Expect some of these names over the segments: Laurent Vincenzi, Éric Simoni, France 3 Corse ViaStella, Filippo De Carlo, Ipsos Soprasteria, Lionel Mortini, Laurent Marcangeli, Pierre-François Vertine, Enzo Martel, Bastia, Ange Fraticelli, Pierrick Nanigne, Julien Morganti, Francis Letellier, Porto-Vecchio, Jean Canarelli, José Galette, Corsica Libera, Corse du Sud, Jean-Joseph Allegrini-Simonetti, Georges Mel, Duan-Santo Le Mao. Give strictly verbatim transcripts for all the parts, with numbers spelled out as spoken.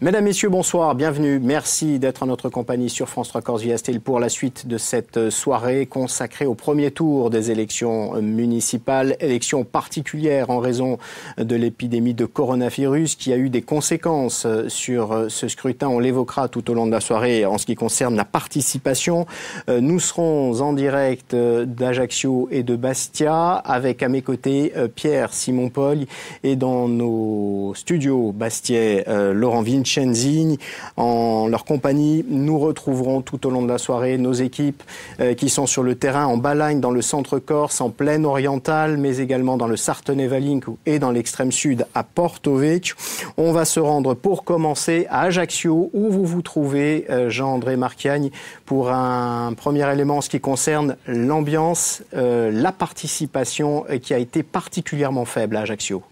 Mesdames, Messieurs, bonsoir, bienvenue. Merci d'être en notre compagnie sur France trois Corse via Style pour la suite de cette soirée consacrée au premier tour des élections municipales. Élections particulières en raison de l'épidémie de coronavirus qui a eu des conséquences sur ce scrutin. On l'évoquera tout au long de la soirée en ce qui concerne la participation. Nous serons en direct d'Ajaccio et de Bastia avec à mes côtés Pierre Simon-Paul et dans nos studios Bastiais, Laurent Vinci. En leur compagnie, nous retrouverons tout au long de la soirée nos équipes euh, qui sont sur le terrain en Balagne, dans le centre Corse, en plaine orientale, mais également dans le Sartenay-Vallincourt et dans l'extrême sud à Porto-Vecchio. On va se rendre pour commencer à Ajaccio où vous vous trouvez, euh, Jean-André Marcangeli, pour un premier élément en ce qui concerne l'ambiance, euh, la participation euh, qui a été particulièrement faible à Ajaccio.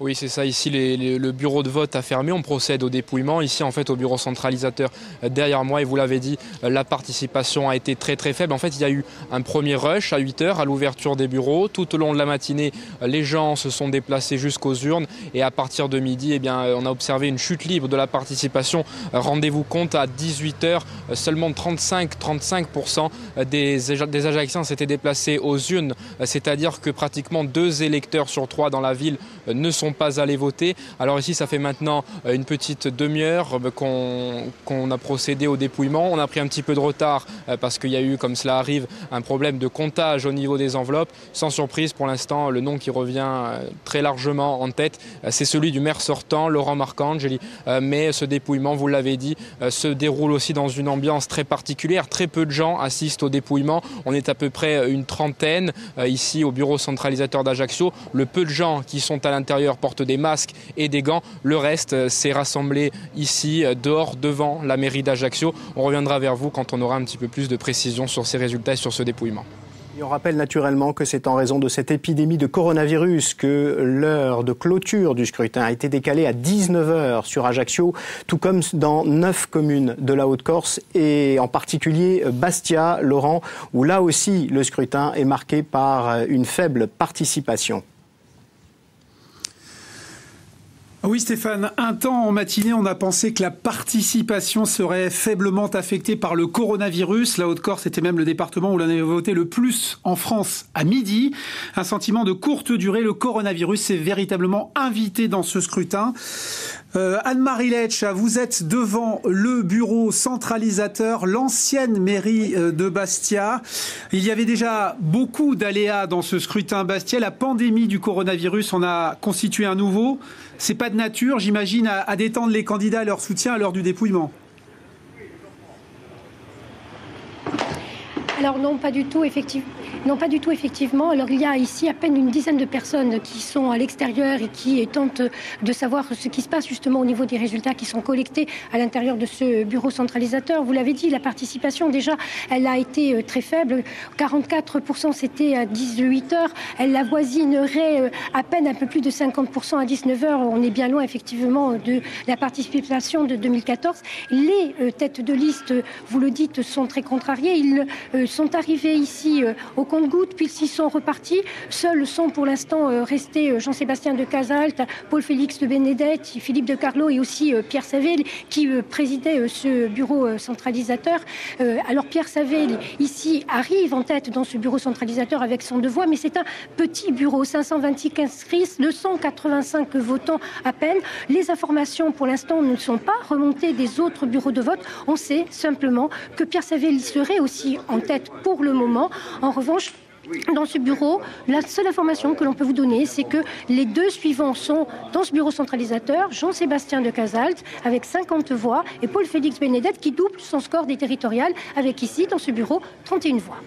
Oui, c'est ça. Ici, les, les, le bureau de vote a fermé. On procède au dépouillement. Ici, en fait, au bureau centralisateur derrière moi. Et vous l'avez dit, la participation a été très, très faible. En fait, il y a eu un premier rush à huit heures à l'ouverture des bureaux. Tout au long de la matinée, les gens se sont déplacés jusqu'aux urnes. Et à partir de midi, eh bien, on a observé une chute libre de la participation. Rendez-vous compte, à dix-huit heures, seulement trente-cinq pour cent des, des Ajacciens s'étaient déplacés aux urnes. C'est-à-dire que pratiquement deux électeurs sur trois dans la ville ne sont pas allés voter. Alors ici, ça fait maintenant une petite demi-heure qu'on qu'on a procédé au dépouillement. On a pris un petit peu de retard parce qu'il y a eu, comme cela arrive, un problème de comptage au niveau des enveloppes. Sans surprise, pour l'instant, le nom qui revient très largement en tête, c'est celui du maire sortant, Laurent Marcangeli. Mais ce dépouillement, vous l'avez dit, se déroule aussi dans une ambiance très particulière. Très peu de gens assistent au dépouillement. On est à peu près une trentaine ici au bureau centralisateur d'Ajaccio. Le peu de gens qui sont à l'intérieur portent des masques et des gants. Le reste s'est rassemblé ici, dehors, devant la mairie d'Ajaccio. On reviendra vers vous quand on aura un petit peu plus de précision sur ces résultats et sur ce dépouillement. Et on rappelle naturellement que c'est en raison de cette épidémie de coronavirus que l'heure de clôture du scrutin a été décalée à dix-neuf heures sur Ajaccio, tout comme dans neuf communes de la Haute-Corse et en particulier Bastia, Laurent, où là aussi le scrutin est marqué par une faible participation. Oui Stéphane, un temps en matinée, on a pensé que la participation serait faiblement affectée par le coronavirus. La Haute-Corse était même le département où l'on avait voté le plus en France à midi. Un sentiment de courte durée, le coronavirus s'est véritablement invité dans ce scrutin. Euh, Anne-Marie Leccia, vous êtes devant le bureau centralisateur, l'ancienne mairie de Bastia. Il y avait déjà beaucoup d'aléas dans ce scrutin Bastia. La pandémie du coronavirus en a constitué un nouveau. C'est pas de nature, j'imagine, à, à détendre les candidats à leur soutien à l'heure du dépouillement. Alors non, pas du tout, effectivement. Non, pas du tout, effectivement. Alors, il y a ici à peine une dizaine de personnes qui sont à l'extérieur et qui tentent de savoir ce qui se passe justement au niveau des résultats qui sont collectés à l'intérieur de ce bureau centralisateur. Vous l'avez dit, la participation, déjà, elle a été très faible. quarante-quatre pour cent, c'était à dix-huit heures. Elle avoisinerait à peine un peu plus de cinquante pour cent à dix-neuf heures. On est bien loin, effectivement, de la participation de deux mille quatorze. Les têtes de liste, vous le dites, sont très contrariées. Ils sont arrivés ici au compte-gouttes, puis s'ils sont repartis. Seuls sont pour l'instant restés Jean-Sébastien de Casalta, Paul-Félix Benedetti, Philippe de Carlo et aussi Pierre Savelli qui présidait ce bureau centralisateur. Alors Pierre Savelli ici arrive en tête dans ce bureau centralisateur avec son deux voix, mais c'est un petit bureau, cinq cent vingt-six inscrits, deux cent quatre-vingt-cinq votants à peine. Les informations pour l'instant ne sont pas remontées des autres bureaux de vote. On sait simplement que Pierre Savelli serait aussi en tête pour le moment. En revanche, dans ce bureau, la seule information que l'on peut vous donner, c'est que les deux suivants sont dans ce bureau centralisateur, Jean-Sébastien de Casalta avec cinquante voix et Paul-Félix Benedetti qui double son score des territoriales avec ici, dans ce bureau, trente et une voix.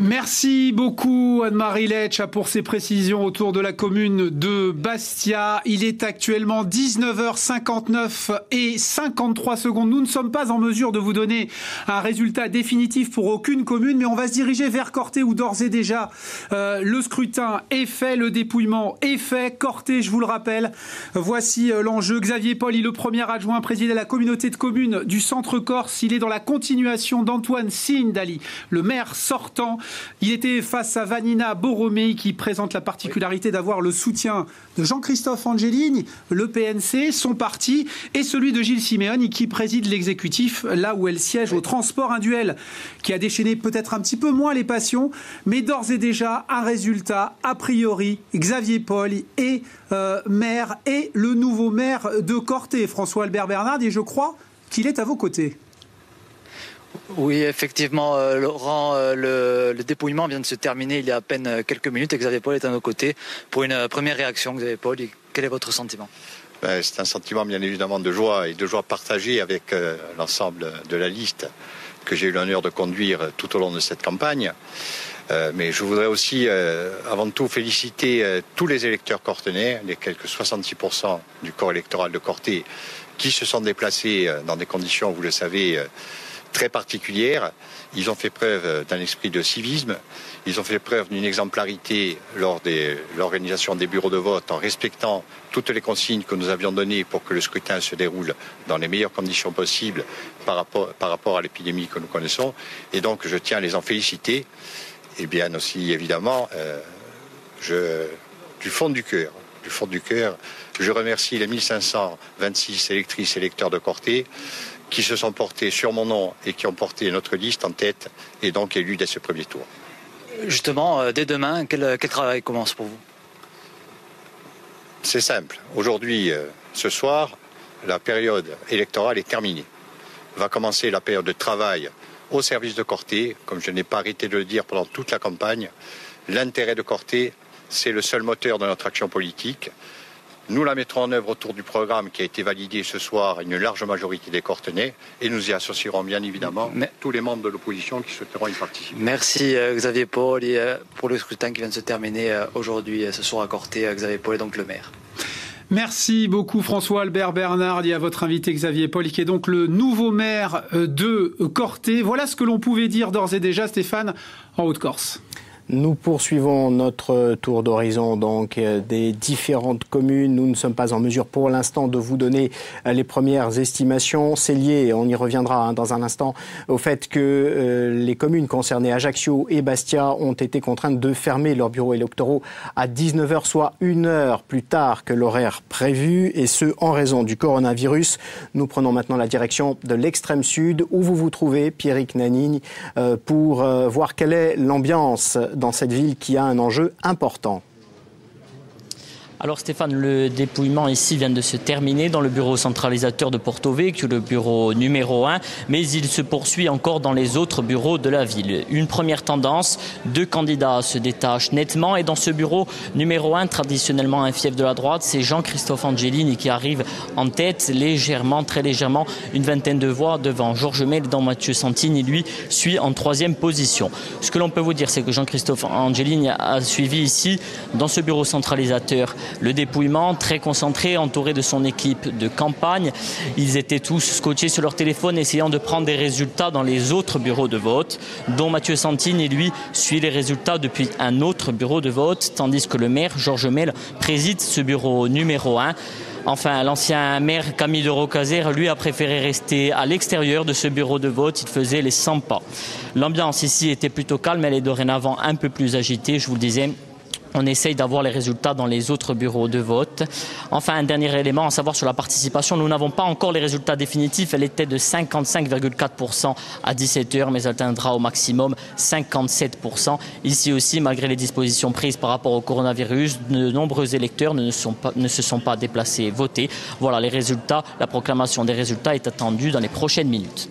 Merci beaucoup Anne-Marie Leccia pour ces précisions autour de la commune de Bastia. Il est actuellement dix-neuf heures cinquante-neuf et cinquante-trois secondes. Nous ne sommes pas en mesure de vous donner un résultat définitif pour aucune commune, mais on va se diriger vers Corté où d'ores et déjà euh, le scrutin est fait, le dépouillement est fait. Corté, je vous le rappelle, voici euh, l'enjeu. Xavier Poli, le premier adjoint, président de la communauté de communes du Centre Corse. Il est dans la continuation d'Antoine Sindali, le maire sortant. Il était face à Vanina Borromei qui présente la particularité d'avoir le soutien de Jean-Christophe Angelini, le P N C, son parti, et celui de Gilles Simeoni qui préside l'exécutif là où elle siège au transport. Un duel qui a déchaîné peut-être un petit peu moins les passions, mais d'ores et déjà un résultat. A priori, Xavier Poli est euh, maire et le nouveau maire de Corté, François-Albert Bernard, et je crois qu'il est à vos côtés. Oui, effectivement, euh, Laurent, euh, le, le dépouillement vient de se terminer il y a à peine quelques minutes et Xavier Poli est à nos côtés. Pour une euh, première réaction, Xavier Poli, quel est votre sentiment? Ben, c'est un sentiment bien évidemment de joie et de joie partagée avec euh, l'ensemble de la liste que j'ai eu l'honneur de conduire tout au long de cette campagne. Euh, mais je voudrais aussi, euh, avant tout, féliciter euh, tous les électeurs cortenais, les quelques soixante-six pour cent du corps électoral de Corté qui se sont déplacés euh, dans des conditions, vous le savez, euh, très particulière. Ils ont fait preuve d'un esprit de civisme, ils ont fait preuve d'une exemplarité lors de l'organisation des bureaux de vote en respectant toutes les consignes que nous avions données pour que le scrutin se déroule dans les meilleures conditions possibles par rapport, par rapport à l'épidémie que nous connaissons. Et donc je tiens à les en féliciter. Et bien aussi évidemment, euh, je, du fond du cœur, du fond du cœur, je remercie les mille cinq cent vingt-six électrices et électeurs de Corté qui se sont portés sur mon nom et qui ont porté notre liste en tête et donc élus dès ce premier tour. Justement, dès demain, quel, quel travail commence pour vous? C'est simple. Aujourd'hui, ce soir, la période électorale est terminée. Va commencer la période de travail au service de Corté. Comme je n'ai pas arrêté de le dire pendant toute la campagne, l'intérêt de Corté, c'est le seul moteur de notre action politique. Nous la mettrons en œuvre autour du programme qui a été validé ce soir à une large majorité des Cortenais et nous y associerons bien évidemment Mais... tous les membres de l'opposition qui souhaiteront y participer. Merci euh, Xavier Poli euh, pour le scrutin qui vient de se terminer euh, aujourd'hui, euh, ce soir à Corté. euh, Xavier Poli, donc le maire. Merci beaucoup François-Albert Bernard et à votre invité Xavier Poli qui est donc le nouveau maire de Corté. Voilà ce que l'on pouvait dire d'ores et déjà, Stéphane, en Haute-Corse. Nous poursuivons notre tour d'horizon donc des différentes communes. Nous ne sommes pas en mesure pour l'instant de vous donner les premières estimations. C'est lié, on y reviendra hein, dans un instant, au fait que euh, les communes concernées, Ajaccio et Bastia, ont été contraintes de fermer leurs bureaux électoraux à dix-neuf heures, soit une heure plus tard que l'horaire prévu, et ce, en raison du coronavirus. Nous prenons maintenant la direction de l'extrême sud, où vous vous trouvez, Pierrick Nanigne, euh, pour euh, voir quelle est l'ambiance dans cette ville qui a un enjeu important. Alors Stéphane, le dépouillement ici vient de se terminer dans le bureau centralisateur de Porto-Vecchio, le bureau numéro un, mais il se poursuit encore dans les autres bureaux de la ville. Une première tendance, deux candidats se détachent nettement et dans ce bureau numéro un, traditionnellement un fief de la droite, c'est Jean-Christophe Angelini qui arrive en tête légèrement, très légèrement, une vingtaine de voix devant Georges Mel, dont Mathieu Santini, lui, suit en troisième position. Ce que l'on peut vous dire, c'est que Jean-Christophe Angelini a suivi ici, dans ce bureau centralisateur, le dépouillement, très concentré, entouré de son équipe de campagne. Ils étaient tous scotchés sur leur téléphone, essayant de prendre des résultats dans les autres bureaux de vote, dont Mathieu Santini, lui, suit les résultats depuis un autre bureau de vote, tandis que le maire, Georges Mel, préside ce bureau numéro un. Enfin, l'ancien maire Camille de Rocazère, lui, a préféré rester à l'extérieur de ce bureau de vote. Il faisait les cent pas. L'ambiance ici était plutôt calme, elle est dorénavant un peu plus agitée, je vous le disais. On essaye d'avoir les résultats dans les autres bureaux de vote. Enfin, un dernier élément à savoir sur la participation. Nous n'avons pas encore les résultats définitifs. Elle était de cinquante-cinq virgule quatre pour cent à dix-sept heures, mais elle atteindra au maximum cinquante-sept pour cent. Ici aussi, malgré les dispositions prises par rapport au coronavirus, de nombreux électeurs ne, sont pas, ne se sont pas déplacés voter. Voilà les résultats. La proclamation des résultats est attendue dans les prochaines minutes.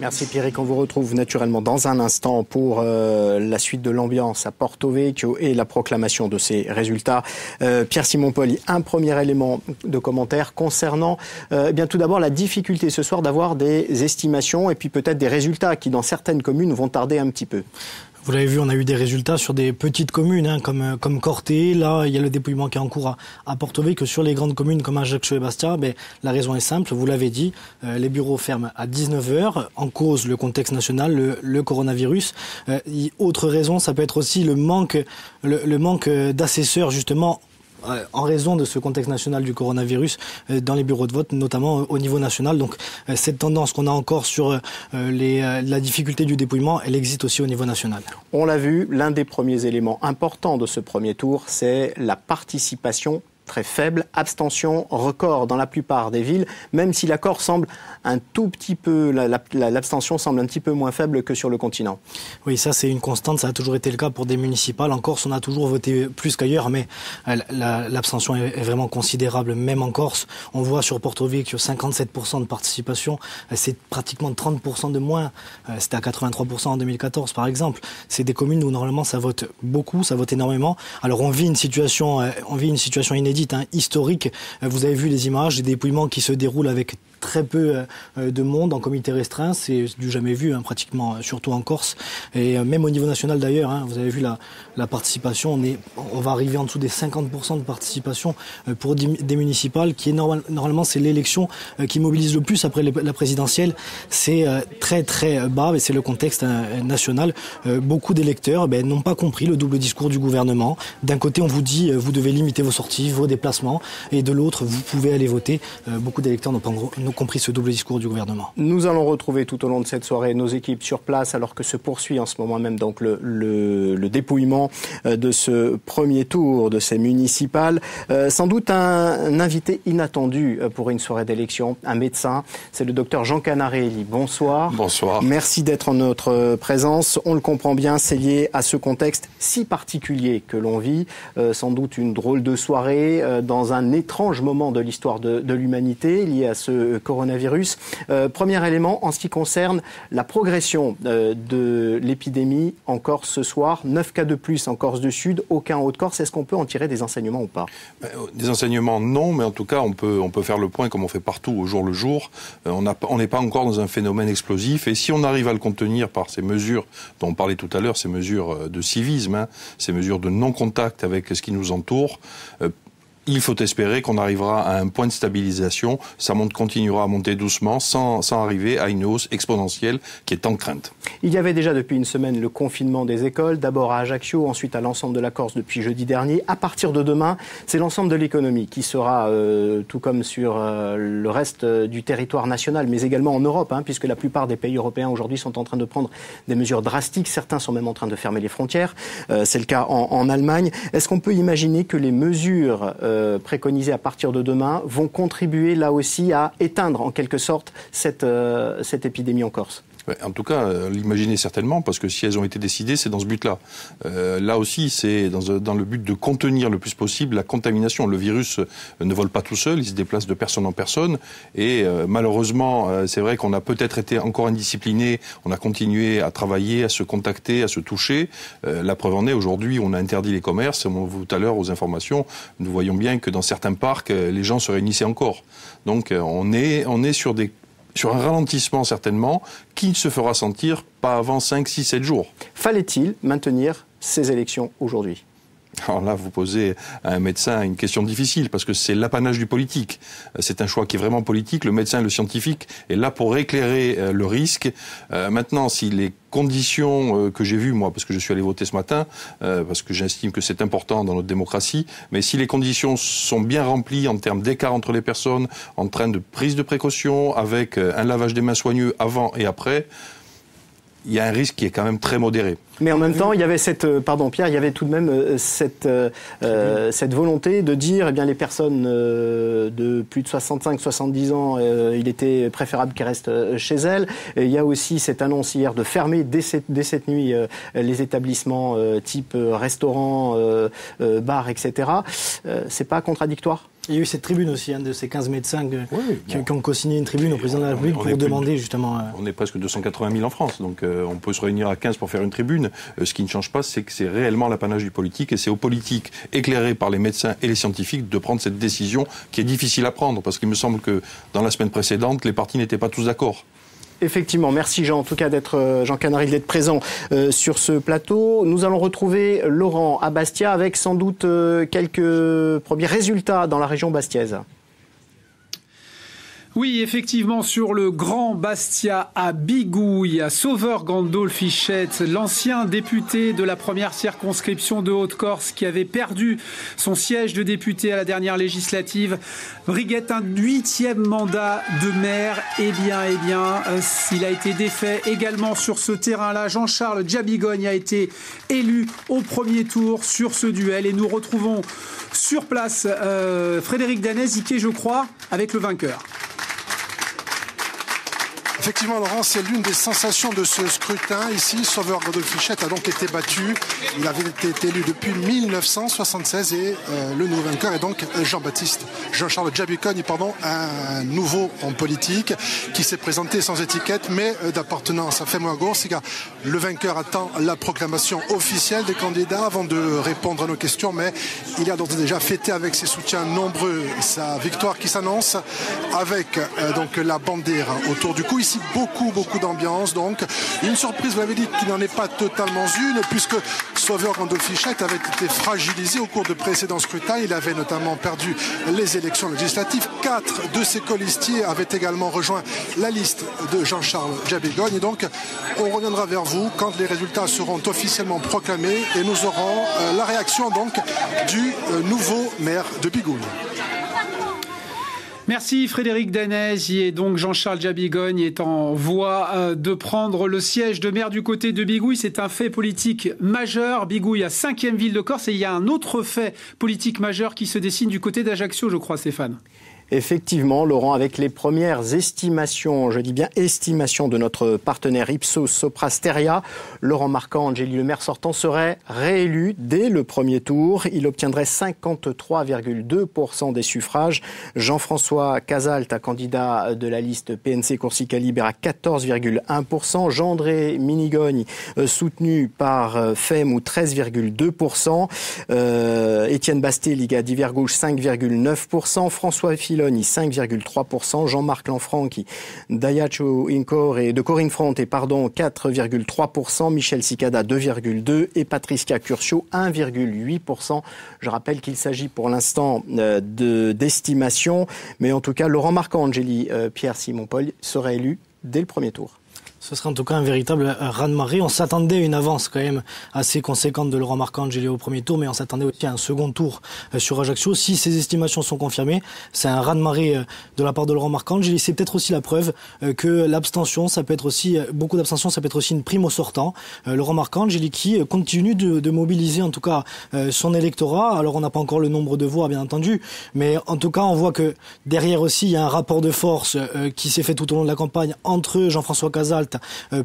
Merci Pierrick, on vous retrouve naturellement dans un instant pour euh, la suite de l'ambiance à Porto Vecchio et la proclamation de ces résultats. Euh, Pierre-Simon Poli, un premier élément de commentaire concernant euh, eh bien, tout d'abord la difficulté ce soir d'avoir des estimations et puis peut-être des résultats qui dans certaines communes vont tarder un petit peu. Vous l'avez vu, on a eu des résultats sur des petites communes, hein, comme, comme Corté. Là, il y a le dépouillement qui est en cours à, à Portovec, que sur les grandes communes comme Ajaccio et Bastia. Ben, la raison est simple, vous l'avez dit, euh, les bureaux ferment à dix-neuf heures. En cause, le contexte national, le, le coronavirus. Euh, autre raison, ça peut être aussi le manque, le, le manque d'assesseurs, justement, en raison de ce contexte national du coronavirus dans les bureaux de vote, notamment au niveau national. Donc cette tendance qu'on a encore sur les, la difficulté du dépouillement, elle existe aussi au niveau national. On l'a vu, l'un des premiers éléments importants de ce premier tour, c'est la participation très faible, abstention record dans la plupart des villes, même si la Corse semble un tout petit peu, l'abstention semble un petit peu moins faible que sur le continent. Oui, ça c'est une constante, ça a toujours été le cas pour des municipales. En Corse, on a toujours voté plus qu'ailleurs, mais l'abstention est vraiment considérable, même en Corse. On voit sur Portovecchio cinquante-sept pour cent de participation, c'est pratiquement trente pour cent de moins. C'était à quatre-vingt-trois pour cent en deux mille quatorze, par exemple. C'est des communes où normalement ça vote beaucoup, ça vote énormément. Alors on vit une situation, on vit une situation inédite, historique. Vous avez vu les images des dépouillements qui se déroulent avec très peu de monde en comité restreint. C'est du jamais vu, hein, pratiquement, surtout en Corse. Et même au niveau national d'ailleurs, hein, vous avez vu la, la participation. On, est, on va arriver en dessous des cinquante pour cent de participation pour des municipales, qui est normal, normalement c'est l'élection qui mobilise le plus après la présidentielle. C'est très très bas, et c'est le contexte national. Beaucoup d'électeurs ben, n'ont pas compris le double discours du gouvernement. D'un côté, on vous dit, vous devez limiter vos sorties, vos déplacements, et de l'autre, vous pouvez aller voter. Euh, beaucoup d'électeurs n'ont pas compris ce double discours du gouvernement. Nous allons retrouver tout au long de cette soirée nos équipes sur place, alors que se poursuit en ce moment même donc le, le, le dépouillement de ce premier tour de ces municipales. Euh, sans doute un, un invité inattendu pour une soirée d'élection, un médecin, c'est le docteur Jean Canarelli. Bonsoir. Bonsoir. Merci d'être en notre présence. On le comprend bien, c'est lié à ce contexte si particulier que l'on vit. Euh, sans doute une drôle de soirée dans un étrange moment de l'histoire de, de l'humanité lié à ce coronavirus. Euh, premier élément, en ce qui concerne la progression euh, de l'épidémie en Corse ce soir, neuf cas de plus en Corse du Sud, aucun en Haute-Corse. Est-ce qu'on peut en tirer des enseignements ou pas? Des enseignements, non, mais en tout cas, on peut, on peut faire le point comme on fait partout au jour le jour. Euh, on n'est pas encore dans un phénomène explosif, et si on arrive à le contenir par ces mesures dont on parlait tout à l'heure, ces mesures de civisme, hein, ces mesures de non-contact avec ce qui nous entoure, euh, il faut espérer qu'on arrivera à un point de stabilisation. Ça monte, continuera à monter doucement, sans, sans arriver à une hausse exponentielle qui est en crainte. Il y avait déjà depuis une semaine le confinement des écoles, d'abord à Ajaccio, ensuite à l'ensemble de la Corse depuis jeudi dernier. À partir de demain, c'est l'ensemble de l'économie qui sera, euh, tout comme sur euh, le reste du territoire national, mais également en Europe, hein, puisque la plupart des pays européens aujourd'hui sont en train de prendre des mesures drastiques. Certains sont même en train de fermer les frontières. Euh, c'est le cas en, en Allemagne. Est-ce qu'on peut imaginer que les mesures euh, préconisés à partir de demain vont contribuer là aussi à éteindre en quelque sorte cette, euh, cette épidémie en Corse? En tout cas, euh, l'imaginer certainement, parce que si elles ont été décidées, c'est dans ce but-là. Euh, là aussi, c'est dans, dans le but de contenir le plus possible la contamination. Le virus ne vole pas tout seul, il se déplace de personne en personne. Et euh, malheureusement, euh, c'est vrai qu'on a peut-être été encore indiscipliné, on a continué à travailler, à se contacter, à se toucher. Euh, la preuve en est, aujourd'hui, on a interdit les commerces. On, tout à l'heure, aux informations, nous voyons bien que dans certains parcs, les gens se réunissaient encore. Donc, euh, on est, on est sur des... sur un ralentissement certainement, qui ne se fera sentir pas avant cinq, six, sept jours. Fallait-il maintenir ces élections aujourd'hui ? Alors là, vous posez à un médecin une question difficile, parce que c'est l'apanage du politique. C'est un choix qui est vraiment politique. Le médecin, le scientifique est là pour éclairer le risque. Euh, maintenant, si les conditions que j'ai vues, moi, parce que je suis allé voter ce matin, euh, parce que j'estime que c'est important dans notre démocratie, mais si les conditions sont bien remplies en termes d'écart entre les personnes, en termes de prise de précaution, avec un lavage des mains soigneux avant et après, il y a un risque qui est quand même très modéré. Mais en même temps, il y avait cette, pardon Pierre, il y avait tout de même cette, euh, cette volonté de dire, eh bien, les personnes euh, de plus de soixante-cinq, soixante-dix ans, euh, il était préférable qu'elles restent chez elles. Et il y a aussi cette annonce hier de fermer dès cette, dès cette nuit euh, les établissements euh, type restaurant, euh, euh, bar, et cetera. Euh, c'est pas contradictoire ? Il y a eu cette tribune aussi, hein, de ces quinze médecins que, oui, qui, bon. qui ont co-signé une tribune au président de la République pour demander de, justement... Euh... On est presque deux cent quatre-vingt mille en France, donc euh, on peut se réunir à quinze pour faire une tribune. Euh, ce qui ne change pas, c'est que c'est réellement l'apanage du politique, et c'est aux politiques, éclairés par les médecins et les scientifiques, de prendre cette décision qui est difficile à prendre, parce qu'il me semble que dans la semaine précédente, les partis n'étaient pas tous d'accord. Effectivement, merci Jean, en tout cas d'être Jean Canaril d'être présent euh, sur ce plateau. Nous allons retrouver Laurent à Bastia avec sans doute euh, quelques premiers résultats dans la région bastiaise. Oui, effectivement, sur le Grand Bastia à Bigouille, à Sauveur Gandolfichette, l'ancien député de la première circonscription de Haute-Corse qui avait perdu son siège de député à la dernière législative, briguait un huitième mandat de maire. Eh bien, eh bien, il a été défait également sur ce terrain-là. Jean-Charles Djabigogne a été élu au premier tour sur ce duel. Et nous retrouvons sur place euh, Frédéric Danesi, qui est, je crois, avec le vainqueur. Effectivement, Laurent, c'est l'une des sensations de ce scrutin. Ici, Sauveur Gandolfichette a donc été battu. Il avait été élu depuis mille neuf cent soixante-seize et euh, le nouveau vainqueur est donc Jean-Baptiste, Jean-Charles Djabigogne, pardon, un nouveau en politique qui s'est présenté sans étiquette mais d'appartenance à Fémois-Gours. Le vainqueur attend la proclamation officielle des candidats avant de répondre à nos questions, mais il a donc déjà fêté avec ses soutiens nombreux sa victoire qui s'annonce avec euh, donc la bandère autour du cou. Beaucoup, beaucoup d'ambiance, donc une surprise, vous l'avez dit, qui n'en est pas totalement une, puisque Sauveur Gandolfichette avait été fragilisé au cours de précédents scrutins. Il avait notamment perdu les élections législatives. Quatre de ses colistiers avaient également rejoint la liste de Jean-Charles Djabigogne. Et donc, on reviendra vers vous quand les résultats seront officiellement proclamés et nous aurons euh, la réaction donc du euh, nouveau maire de Bigouille. Merci Frédéric Danesi. Et donc Jean-Charles Djabigogne est en voie de prendre le siège de maire du côté de Bigouille. C'est un fait politique majeur. Bigouille, à cinquième ville de Corse, et il y a un autre fait politique majeur qui se dessine du côté d'Ajaccio, je crois, Stéphane. Effectivement, Laurent, avec les premières estimations, je dis bien estimations de notre partenaire Ipsos Soprasteria, Laurent Marcangeli, le maire sortant, serait réélu dès le premier tour. Il obtiendrait cinquante-trois virgule deux pour cent des suffrages. Jean-François Casalta, candidat de la liste P N C Corsica Libera, à quatorze virgule un pour cent. Jean-André Minigogne, soutenu par F E M, ou treize virgule deux pour cent. Étienne Basté, Liga Divers Gauche, cinq virgule neuf pour cent. François Philon, cinq virgule trois pour cent. Jean-Marc Lanfranchi, Dayacho Incor et de Corinne Front, et pardon, quatre virgule trois pour cent. Michel Cicada, deux virgule deux pour cent. Et Patricia Curcio, un virgule huit pour cent. Je rappelle qu'il s'agit pour l'instant d'estimation. Mais en tout cas, Laurent Marcangeli, euh, Pierre Simon Paul sera élu dès le premier tour. Ce sera en tout cas un véritable raz-de-marée. On s'attendait à une avance quand même assez conséquente de Laurent Marcangeli au premier tour, mais on s'attendait aussi à un second tour sur Ajaccio. Si ces estimations sont confirmées, c'est un raz-de-marée de la part de Laurent Marcangeli. C'est peut-être aussi la preuve que l'abstention, ça peut être aussi, beaucoup d'abstention, ça peut être aussi une prime au sortant. Laurent Marcangeli qui continue de, de mobiliser en tout cas son électorat. Alors on n'a pas encore le nombre de voix, bien entendu, mais en tout cas on voit que derrière aussi il y a un rapport de force qui s'est fait tout au long de la campagne entre Jean-François Casalta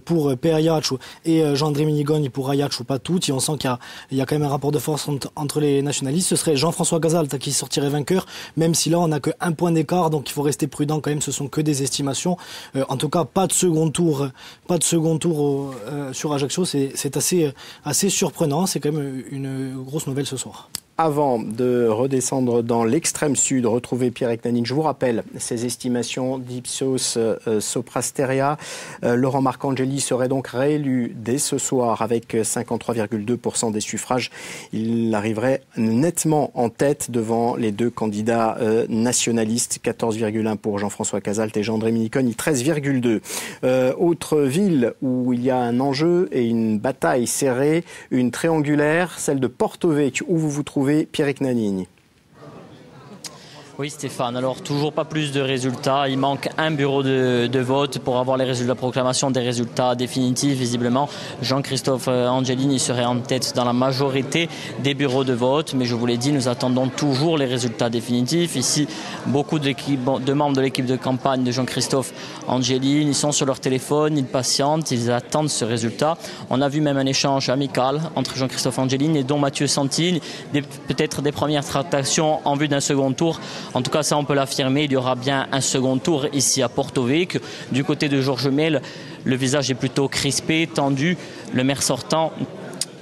pour Periaccio et Jean-André Minigogne pour Ajaccio Patouti. On sent qu'il y, y a quand même un rapport de force entre les nationalistes. Ce serait Jean-François Casalta qui sortirait vainqueur, même si là on n'a qu'un point d'écart, donc il faut rester prudent quand même, ce sont que des estimations. Euh, en tout cas, pas de second tour, pas de second tour au, euh, sur Ajaccio, c'est assez, assez surprenant, c'est quand même une grosse nouvelle ce soir. Avant de redescendre dans l'extrême sud, retrouver Pierrick Nanigne, je vous rappelle ces estimations d'Ipsos euh, Soprasteria. Euh, Laurent Marcangeli serait donc réélu dès ce soir avec cinquante-trois virgule deux pour cent des suffrages. Il arriverait nettement en tête devant les deux candidats euh, nationalistes, quatorze virgule un pour cent pour Jean-François Casalta et Jean-André Minigogne, treize virgule deux pour cent. Euh, autre ville où il y a un enjeu et une bataille serrée, une triangulaire, celle de Porto Vecchio, où vous vous trouvez, Pierrick Nanigne. Oui Stéphane, alors toujours pas plus de résultats, il manque un bureau de, de vote pour avoir les résultats, la proclamation des résultats définitifs visiblement. Jean-Christophe Angelini serait en tête dans la majorité des bureaux de vote, mais je vous l'ai dit, nous attendons toujours les résultats définitifs. Ici, beaucoup de, de membres de l'équipe de campagne de Jean-Christophe Angelini sont sur leur téléphone, ils patientent, ils attendent ce résultat. On a vu même un échange amical entre Jean-Christophe Angelini et dont Mathieu Santini, peut-être des premières tractations en vue d'un second tour. En tout cas, ça, on peut l'affirmer, il y aura bien un second tour ici à Porto Vecchio. Du côté de Georges Mel, le visage est plutôt crispé, tendu. Le maire sortant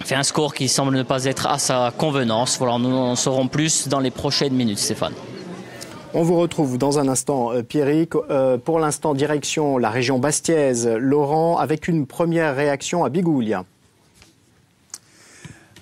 fait un score qui semble ne pas être à sa convenance. Voilà, nous en saurons plus dans les prochaines minutes, Stéphane. On vous retrouve dans un instant, Pierrick. Euh, pour l'instant, direction la région bastiaise, Laurent, avec une première réaction à Bigoulia.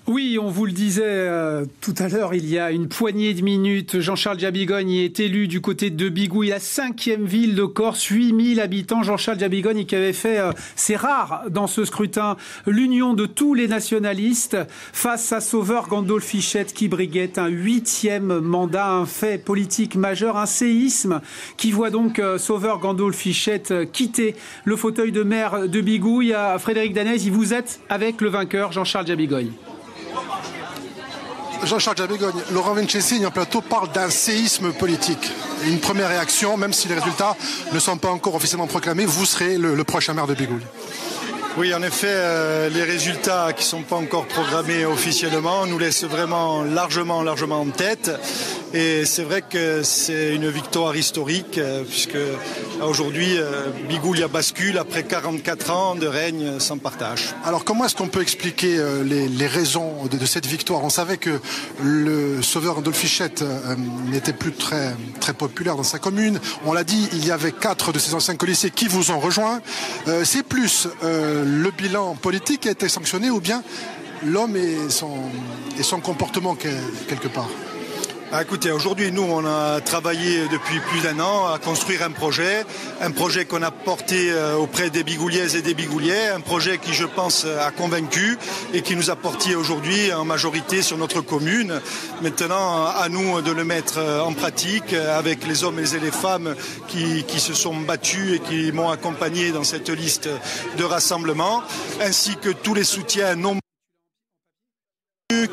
Oui, on vous le disait euh, tout à l'heure, il y a une poignée de minutes, Jean-Charles Djabigogne est élu du côté de Bigouille, la cinquième ville de Corse, huit mille habitants. Jean-Charles Djabigogne qui avait fait, euh, c'est rare dans ce scrutin, l'union de tous les nationalistes face à Sauveur Gandolfichette qui briguait un huitième mandat, un fait politique majeur, un séisme qui voit donc euh, Sauveur Gandolfichette euh, quitter le fauteuil de maire de Bigouille. À Frédéric Danesi, vous êtes avec le vainqueur, Jean-Charles Djabigogne. Jean-Charles Djabigogne, Laurent Vincenzi, en plateau, parle d'un séisme politique. Une première réaction, même si les résultats ne sont pas encore officiellement proclamés, vous serez le, le prochain maire de Bigouille. Oui, en effet, euh, les résultats qui ne sont pas encore programmés officiellement nous laissent vraiment largement, largement en tête. Et c'est vrai que c'est une victoire historique, euh, puisque aujourd'hui, euh, Bigouille bascule après quarante-quatre ans de règne sans partage. Alors comment est-ce qu'on peut expliquer euh, les, les raisons de, de cette victoire? On savait que le Sauveur Gandolfichette euh, n'était plus très, très populaire dans sa commune. On l'a dit, il y avait quatre de ses anciens colissiers qui vous ont rejoint. Euh, c'est plus... Euh, le bilan politique a été sanctionné ou bien l'homme et son, et son comportement quelque part? Ah, écoutez, aujourd'hui, nous, on a travaillé depuis plus d'un an à construire un projet, un projet qu'on a porté auprès des Bigouliaises et des Bigouliais, un projet qui, je pense, a convaincu et qui nous a porté aujourd'hui en majorité sur notre commune. Maintenant, à nous de le mettre en pratique avec les hommes et les femmes qui, qui se sont battus et qui m'ont accompagné dans cette liste de rassemblement, ainsi que tous les soutiens non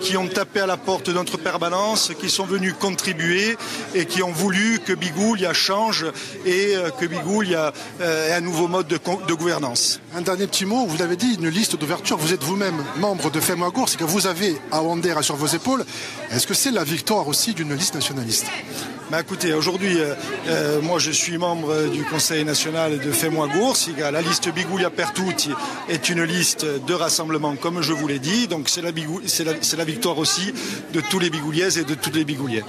qui ont tapé à la porte de notre permanence, qui sont venus contribuer et qui ont voulu que Bigouille change et que Bigouille ait un nouveau mode de, de gouvernance. Un dernier petit mot, vous l'avez dit, une liste d'ouverture, vous êtes vous-même membre de Fémoagour, c'est que vous avez à Wandera sur vos épaules. Est-ce que c'est la victoire aussi d'une liste nationaliste? Bah écoutez, aujourd'hui, euh, moi je suis membre du Conseil national de Fémoagour. La liste Bigouille à Pertouti est une liste de rassemblement, comme je vous l'ai dit. Donc c'est la, la, la victoire aussi de tous les Bigouliaises et de toutes les Bigouliais.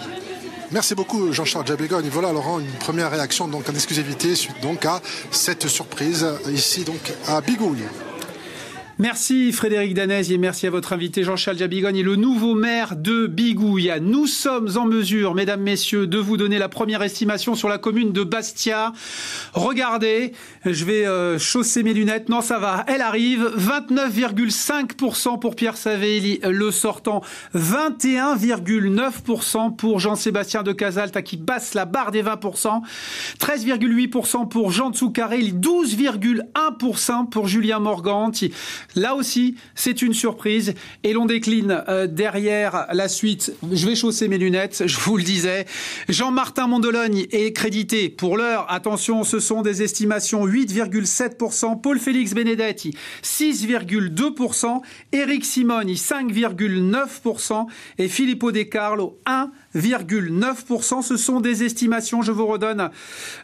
Merci beaucoup Jean-Charles Djabigogne. Voilà Laurent, une première réaction donc en exclusivité suite donc à cette surprise ici donc à Bigouille. Merci Frédéric Danesi et merci à votre invité Jean-Charles Djabigogne et le nouveau maire de Bigouille. Nous sommes en mesure, mesdames, messieurs, de vous donner la première estimation sur la commune de Bastia. Regardez, je vais euh, chausser mes lunettes. Non, ça va, elle arrive. vingt-neuf virgule cinq pour cent pour Pierre Savelli, le sortant. vingt et un virgule neuf pour cent pour Jean-Sébastien de Casalta qui basse la barre des vingt pour cent. treize virgule huit pour cent pour Jean Tsoukarelli. douze virgule un pour cent pour Julien Morganti. Là aussi, c'est une surprise et l'on décline euh, derrière la suite. Je vais chausser mes lunettes, je vous le disais. Jean-Martin Mondoloni est crédité pour l'heure. Attention, ce sont des estimations. Huit virgule sept pour cent. Paul-Félix Benedetti, six virgule deux pour cent. Éric Simoni, cinq virgule neuf pour cent. Et Filippo De Carlo, un virgule neuf pour cent. Ce sont des estimations, je vous redonne.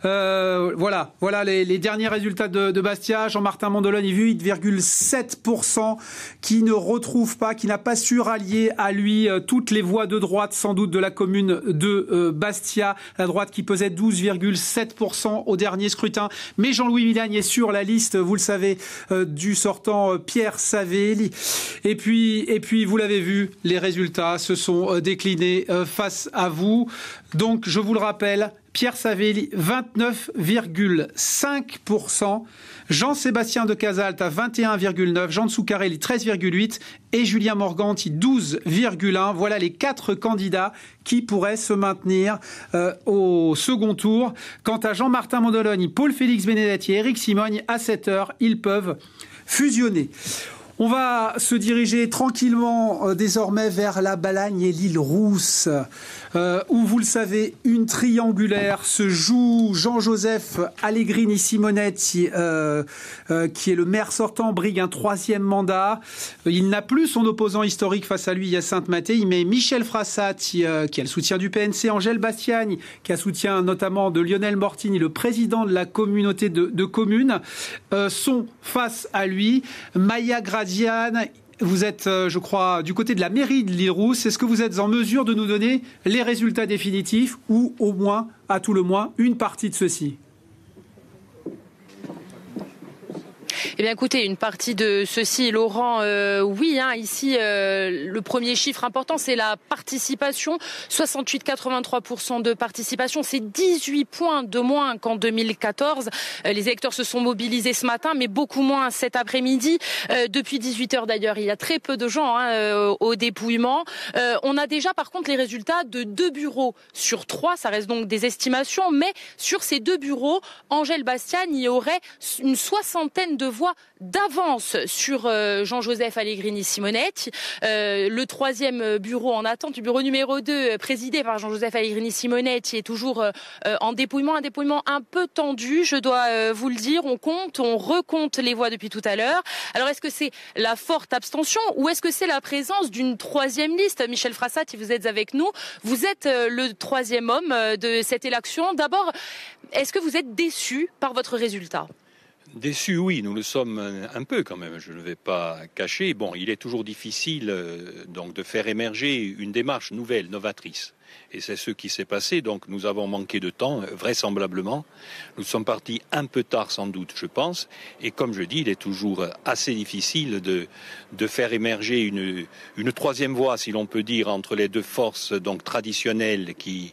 Euh, voilà, voilà les, les derniers résultats de, de Bastia. Jean-Martin Mondoloni, huit virgule sept pour cent, qui ne retrouve pas, qui n'a pas su rallier à lui euh, toutes les voix de droite, sans doute, de la commune de euh, Bastia. La droite qui pesait douze virgule sept pour cent au dernier scrutin. Mais Jean-Louis Villagne est sur la liste, vous le savez, euh, du sortant euh, Pierre Savelli. Et puis, et puis vous l'avez vu, les résultats se sont euh, déclinés euh, face à vous. Donc, je vous le rappelle, Pierre Savelli, vingt-neuf virgule cinq pour cent. Jean-Sébastien de Casalta, vingt et un virgule neuf pour cent. Jean Tsoukarelli, treize virgule huit pour cent. Et Julien Morganti, douze virgule un pour cent. Voilà les quatre candidats qui pourraient se maintenir euh, au second tour. Quant à Jean-Martin Mondoloni, Paul-Félix Benedetti et Éric Simoni, à sept heures, ils peuvent fusionner. On va se diriger tranquillement euh, désormais vers la Balagne et l'île Rousse, euh, où, vous le savez, une triangulaire se joue. Jean-Joseph Allegrini-Simonetti, euh, euh, qui est le maire sortant, brigue un troisième mandat. Il n'a plus son opposant historique face à lui, il y a Sainte-Mathé. Il met Michel Frassati, euh, qui a le soutien du P N C, Angèle Bastiani, qui a le soutien notamment de Lionel Mortini, le président de la communauté de, de communes, euh, sont face à lui. Maya Gradi, Vous êtes, je crois, du côté de la mairie de l'Île-Rousse. Est-ce que vous êtes en mesure de nous donner les résultats définitifs ou au moins, à tout le moins, une partie de ceci ? Eh bien, écoutez, une partie de ceci, Laurent, euh, oui, hein, ici, euh, le premier chiffre important, c'est la participation. soixante-huit virgule quatre-vingt-trois pour cent de participation, c'est dix-huit points de moins qu'en deux mille quatorze. Euh, les électeurs se sont mobilisés ce matin, mais beaucoup moins cet après-midi. Euh, depuis dix-huit heures, d'ailleurs, il y a très peu de gens hein, euh, au dépouillement. Euh, on a déjà, par contre, les résultats de deux bureaux sur trois. Ça reste donc des estimations, mais sur ces deux bureaux, Angèle Bastiani y aurait une soixantaine de voix d'avance sur Jean-Joseph Allegrini-Simonetti. Euh, le troisième bureau en attente, le bureau numéro deux, présidé par Jean-Joseph Allegrini-Simonetti, est toujours euh, en dépouillement, un dépouillement un peu tendu, je dois euh, vous le dire. On compte, on recompte les voix depuis tout à l'heure. Alors, est-ce que c'est la forte abstention ou est-ce que c'est la présence d'une troisième liste? Michel Frassati, vous êtes avec nous. Vous êtes euh, le troisième homme euh, de cette élection. D'abord, est-ce que vous êtes déçu par votre résultat? Déçu, oui, nous le sommes un peu quand même, je ne vais pas cacher. Bon, il est toujours difficile euh, donc de faire émerger une démarche nouvelle, novatrice. Et c'est ce qui s'est passé, donc nous avons manqué de temps, vraisemblablement. Nous sommes partis un peu tard sans doute, je pense. Et comme je dis, il est toujours assez difficile de, de faire émerger une, une troisième voie, si l'on peut dire, entre les deux forces donc traditionnelles qui,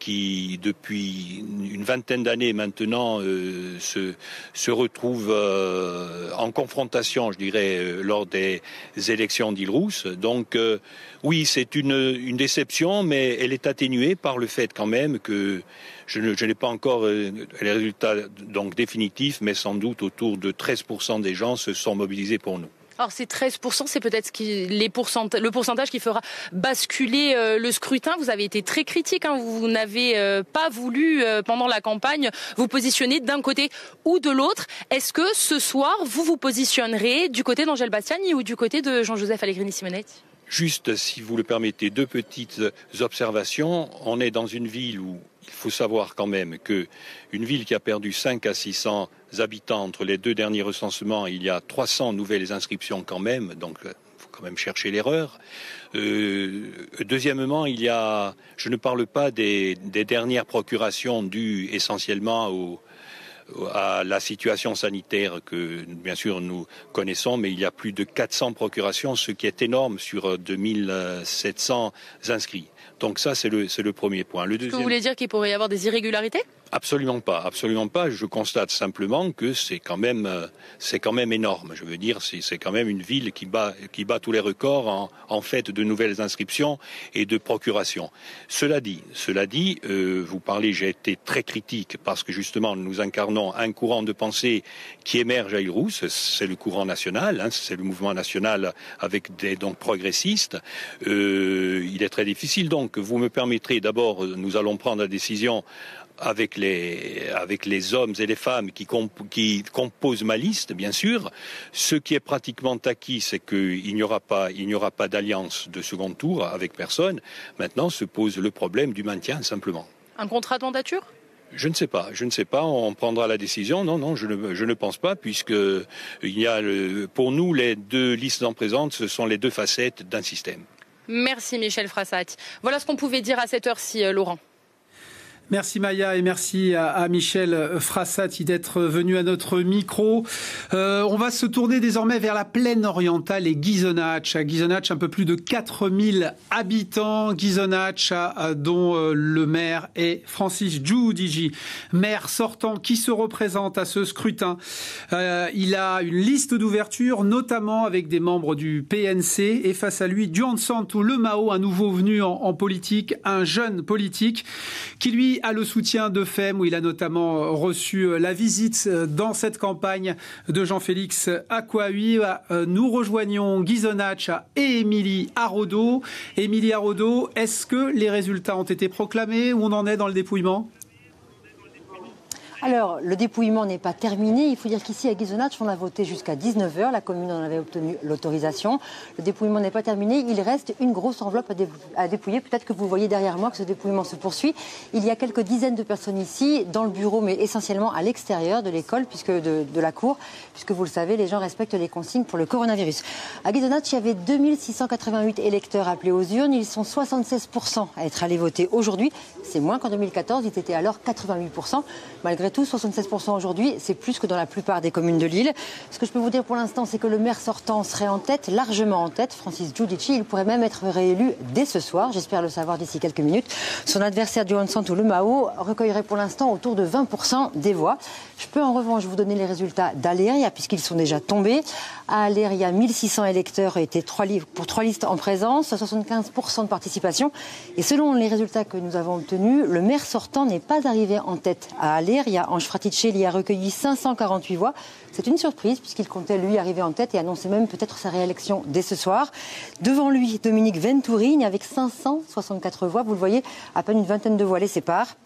qui depuis une vingtaine d'années maintenant, euh, se, se retrouvent euh, en confrontation, je dirais, euh, lors des élections d'Île-Rousse. Donc euh, oui, c'est une, une déception, mais elle est atténuée par le fait quand même que je, ne, je n'ai pas encore les résultats donc définitifs, mais sans doute autour de treize pour cent des gens se sont mobilisés pour nous. Alors ces treize pour cent, c'est peut-être ce qui, les pourcenta- le pourcentage qui fera basculer euh, le scrutin. Vous avez été très critique, hein, vous, vous n'avez euh, pas voulu euh, pendant la campagne vous positionner d'un côté ou de l'autre. Est-ce que ce soir, vous vous positionnerez du côté d'Angèle Bastiani ou du côté de Jean-Joseph Allegrini-Simonetti ? Juste, si vous le permettez, deux petites observations. On est dans une ville où il faut savoir quand même que une ville qui a perdu cinq à six cents habitants entre les deux derniers recensements, il y a trois cents nouvelles inscriptions quand même, donc il faut quand même chercher l'erreur. Euh, deuxièmement, il y a, je ne parle pas des, des dernières procurations dues essentiellement au à la situation sanitaire que, bien sûr, nous connaissons, mais il y a plus de quatre cents procurations, ce qui est énorme sur deux mille sept cents inscrits. Donc ça, c'est le, c'est le premier point. Le deuxième... Est-ce que vous voulez dire qu'il pourrait y avoir des irrégularités ? Absolument pas, absolument pas. Je constate simplement que c'est quand même, c'est quand même énorme. Je veux dire, c'est, c'est quand même une ville qui bat, qui bat tous les records en, en fait de nouvelles inscriptions et de procurations. Cela dit, cela dit, euh, vous parlez, j'ai été très critique parce que justement nous incarnons un courant de pensée qui émerge à Île-Rousse. C'est le courant national, hein, c'est le mouvement national avec des donc progressistes. Euh, il est très difficile donc. Vous me permettrez d'abord, nous allons prendre la décision. Avec les, avec les hommes et les femmes qui, comp- qui composent ma liste, bien sûr. Ce qui est pratiquement acquis, c'est qu'il n'y aura pas, il n'y aura pas d'alliance de second tour avec personne. Maintenant, se pose le problème du maintien, simplement. Un contrat de mandature ? Je ne sais pas, je ne sais pas, on prendra la décision. Non, non, je ne, je ne pense pas, puisque il y a le, pour nous, les deux listes en présente, ce sont les deux facettes d'un système. Merci Michel Frassati. Voilà ce qu'on pouvait dire à cette heure-ci, Laurent. Merci Maya et merci à Michel Frassati d'être venu à notre micro. Euh, on va se tourner désormais vers la plaine orientale et Ghisonaccia. Ghisonaccia, un peu plus de quatre mille habitants. Ghisonaccia, dont le maire est Francis Giudici, maire sortant qui se représente à ce scrutin. Euh, il a une liste d'ouverture, notamment avec des membres du P N C. Et face à lui, Giansanto Le Mao, un nouveau venu en, en politique, un jeune politique qui lui a le soutien de F E M, où il a notamment reçu la visite dans cette campagne de Jean-Félix Acquahuy. Nous rejoignons Ghisonaccia et Émilie Araudeau. Émilie Araudeau, est-ce que les résultats ont été proclamés? Où on en est dans le dépouillement? Alors, le dépouillement n'est pas terminé. Il faut dire qu'ici, à Guisonnage, on a voté jusqu'à dix-neuf heures. La commune en avait obtenu l'autorisation. Le dépouillement n'est pas terminé. Il reste une grosse enveloppe à, dé à dépouiller. Peut-être que vous voyez derrière moi que ce dépouillement se poursuit. Il y a quelques dizaines de personnes ici, dans le bureau, mais essentiellement à l'extérieur de l'école, puisque de, de la cour, puisque vous le savez, les gens respectent les consignes pour le coronavirus. À Guisonnage, il y avait deux mille six cent quatre-vingt-huit électeurs appelés aux urnes. Ils sont soixante-seize pour cent à être allés voter aujourd'hui. C'est moins qu'en deux mille quatorze. Ils étaient alors quatre-vingt-huit pour cent. Malgré tout, soixante-seize pour cent aujourd'hui, c'est plus que dans la plupart des communes de l'île. Ce que je peux vous dire pour l'instant, c'est que le maire sortant serait en tête, largement en tête, Francis Giudici. Il pourrait même être réélu dès ce soir, j'espère le savoir d'ici quelques minutes. Son adversaire du Honsanto, le Mao, recueillerait pour l'instant autour de vingt pour cent des voix. Je peux en revanche vous donner les résultats d'Aléria, puisqu'ils sont déjà tombés. À Aléria, mille six cents électeurs étaient pour trois listes en présence, soixante-quinze pour cent de participation. Et selon les résultats que nous avons obtenus, le maire sortant n'est pas arrivé en tête à Aléria. Ange Fraticelli a recueilli cinq cent quarante-huit voix. C'est une surprise puisqu'il comptait lui arriver en tête et annoncer même peut-être sa réélection dès ce soir. Devant lui, Dominique Ventourigne avec cinq cent soixante-quatre voix. Vous le voyez, à peine une vingtaine de voix les séparent.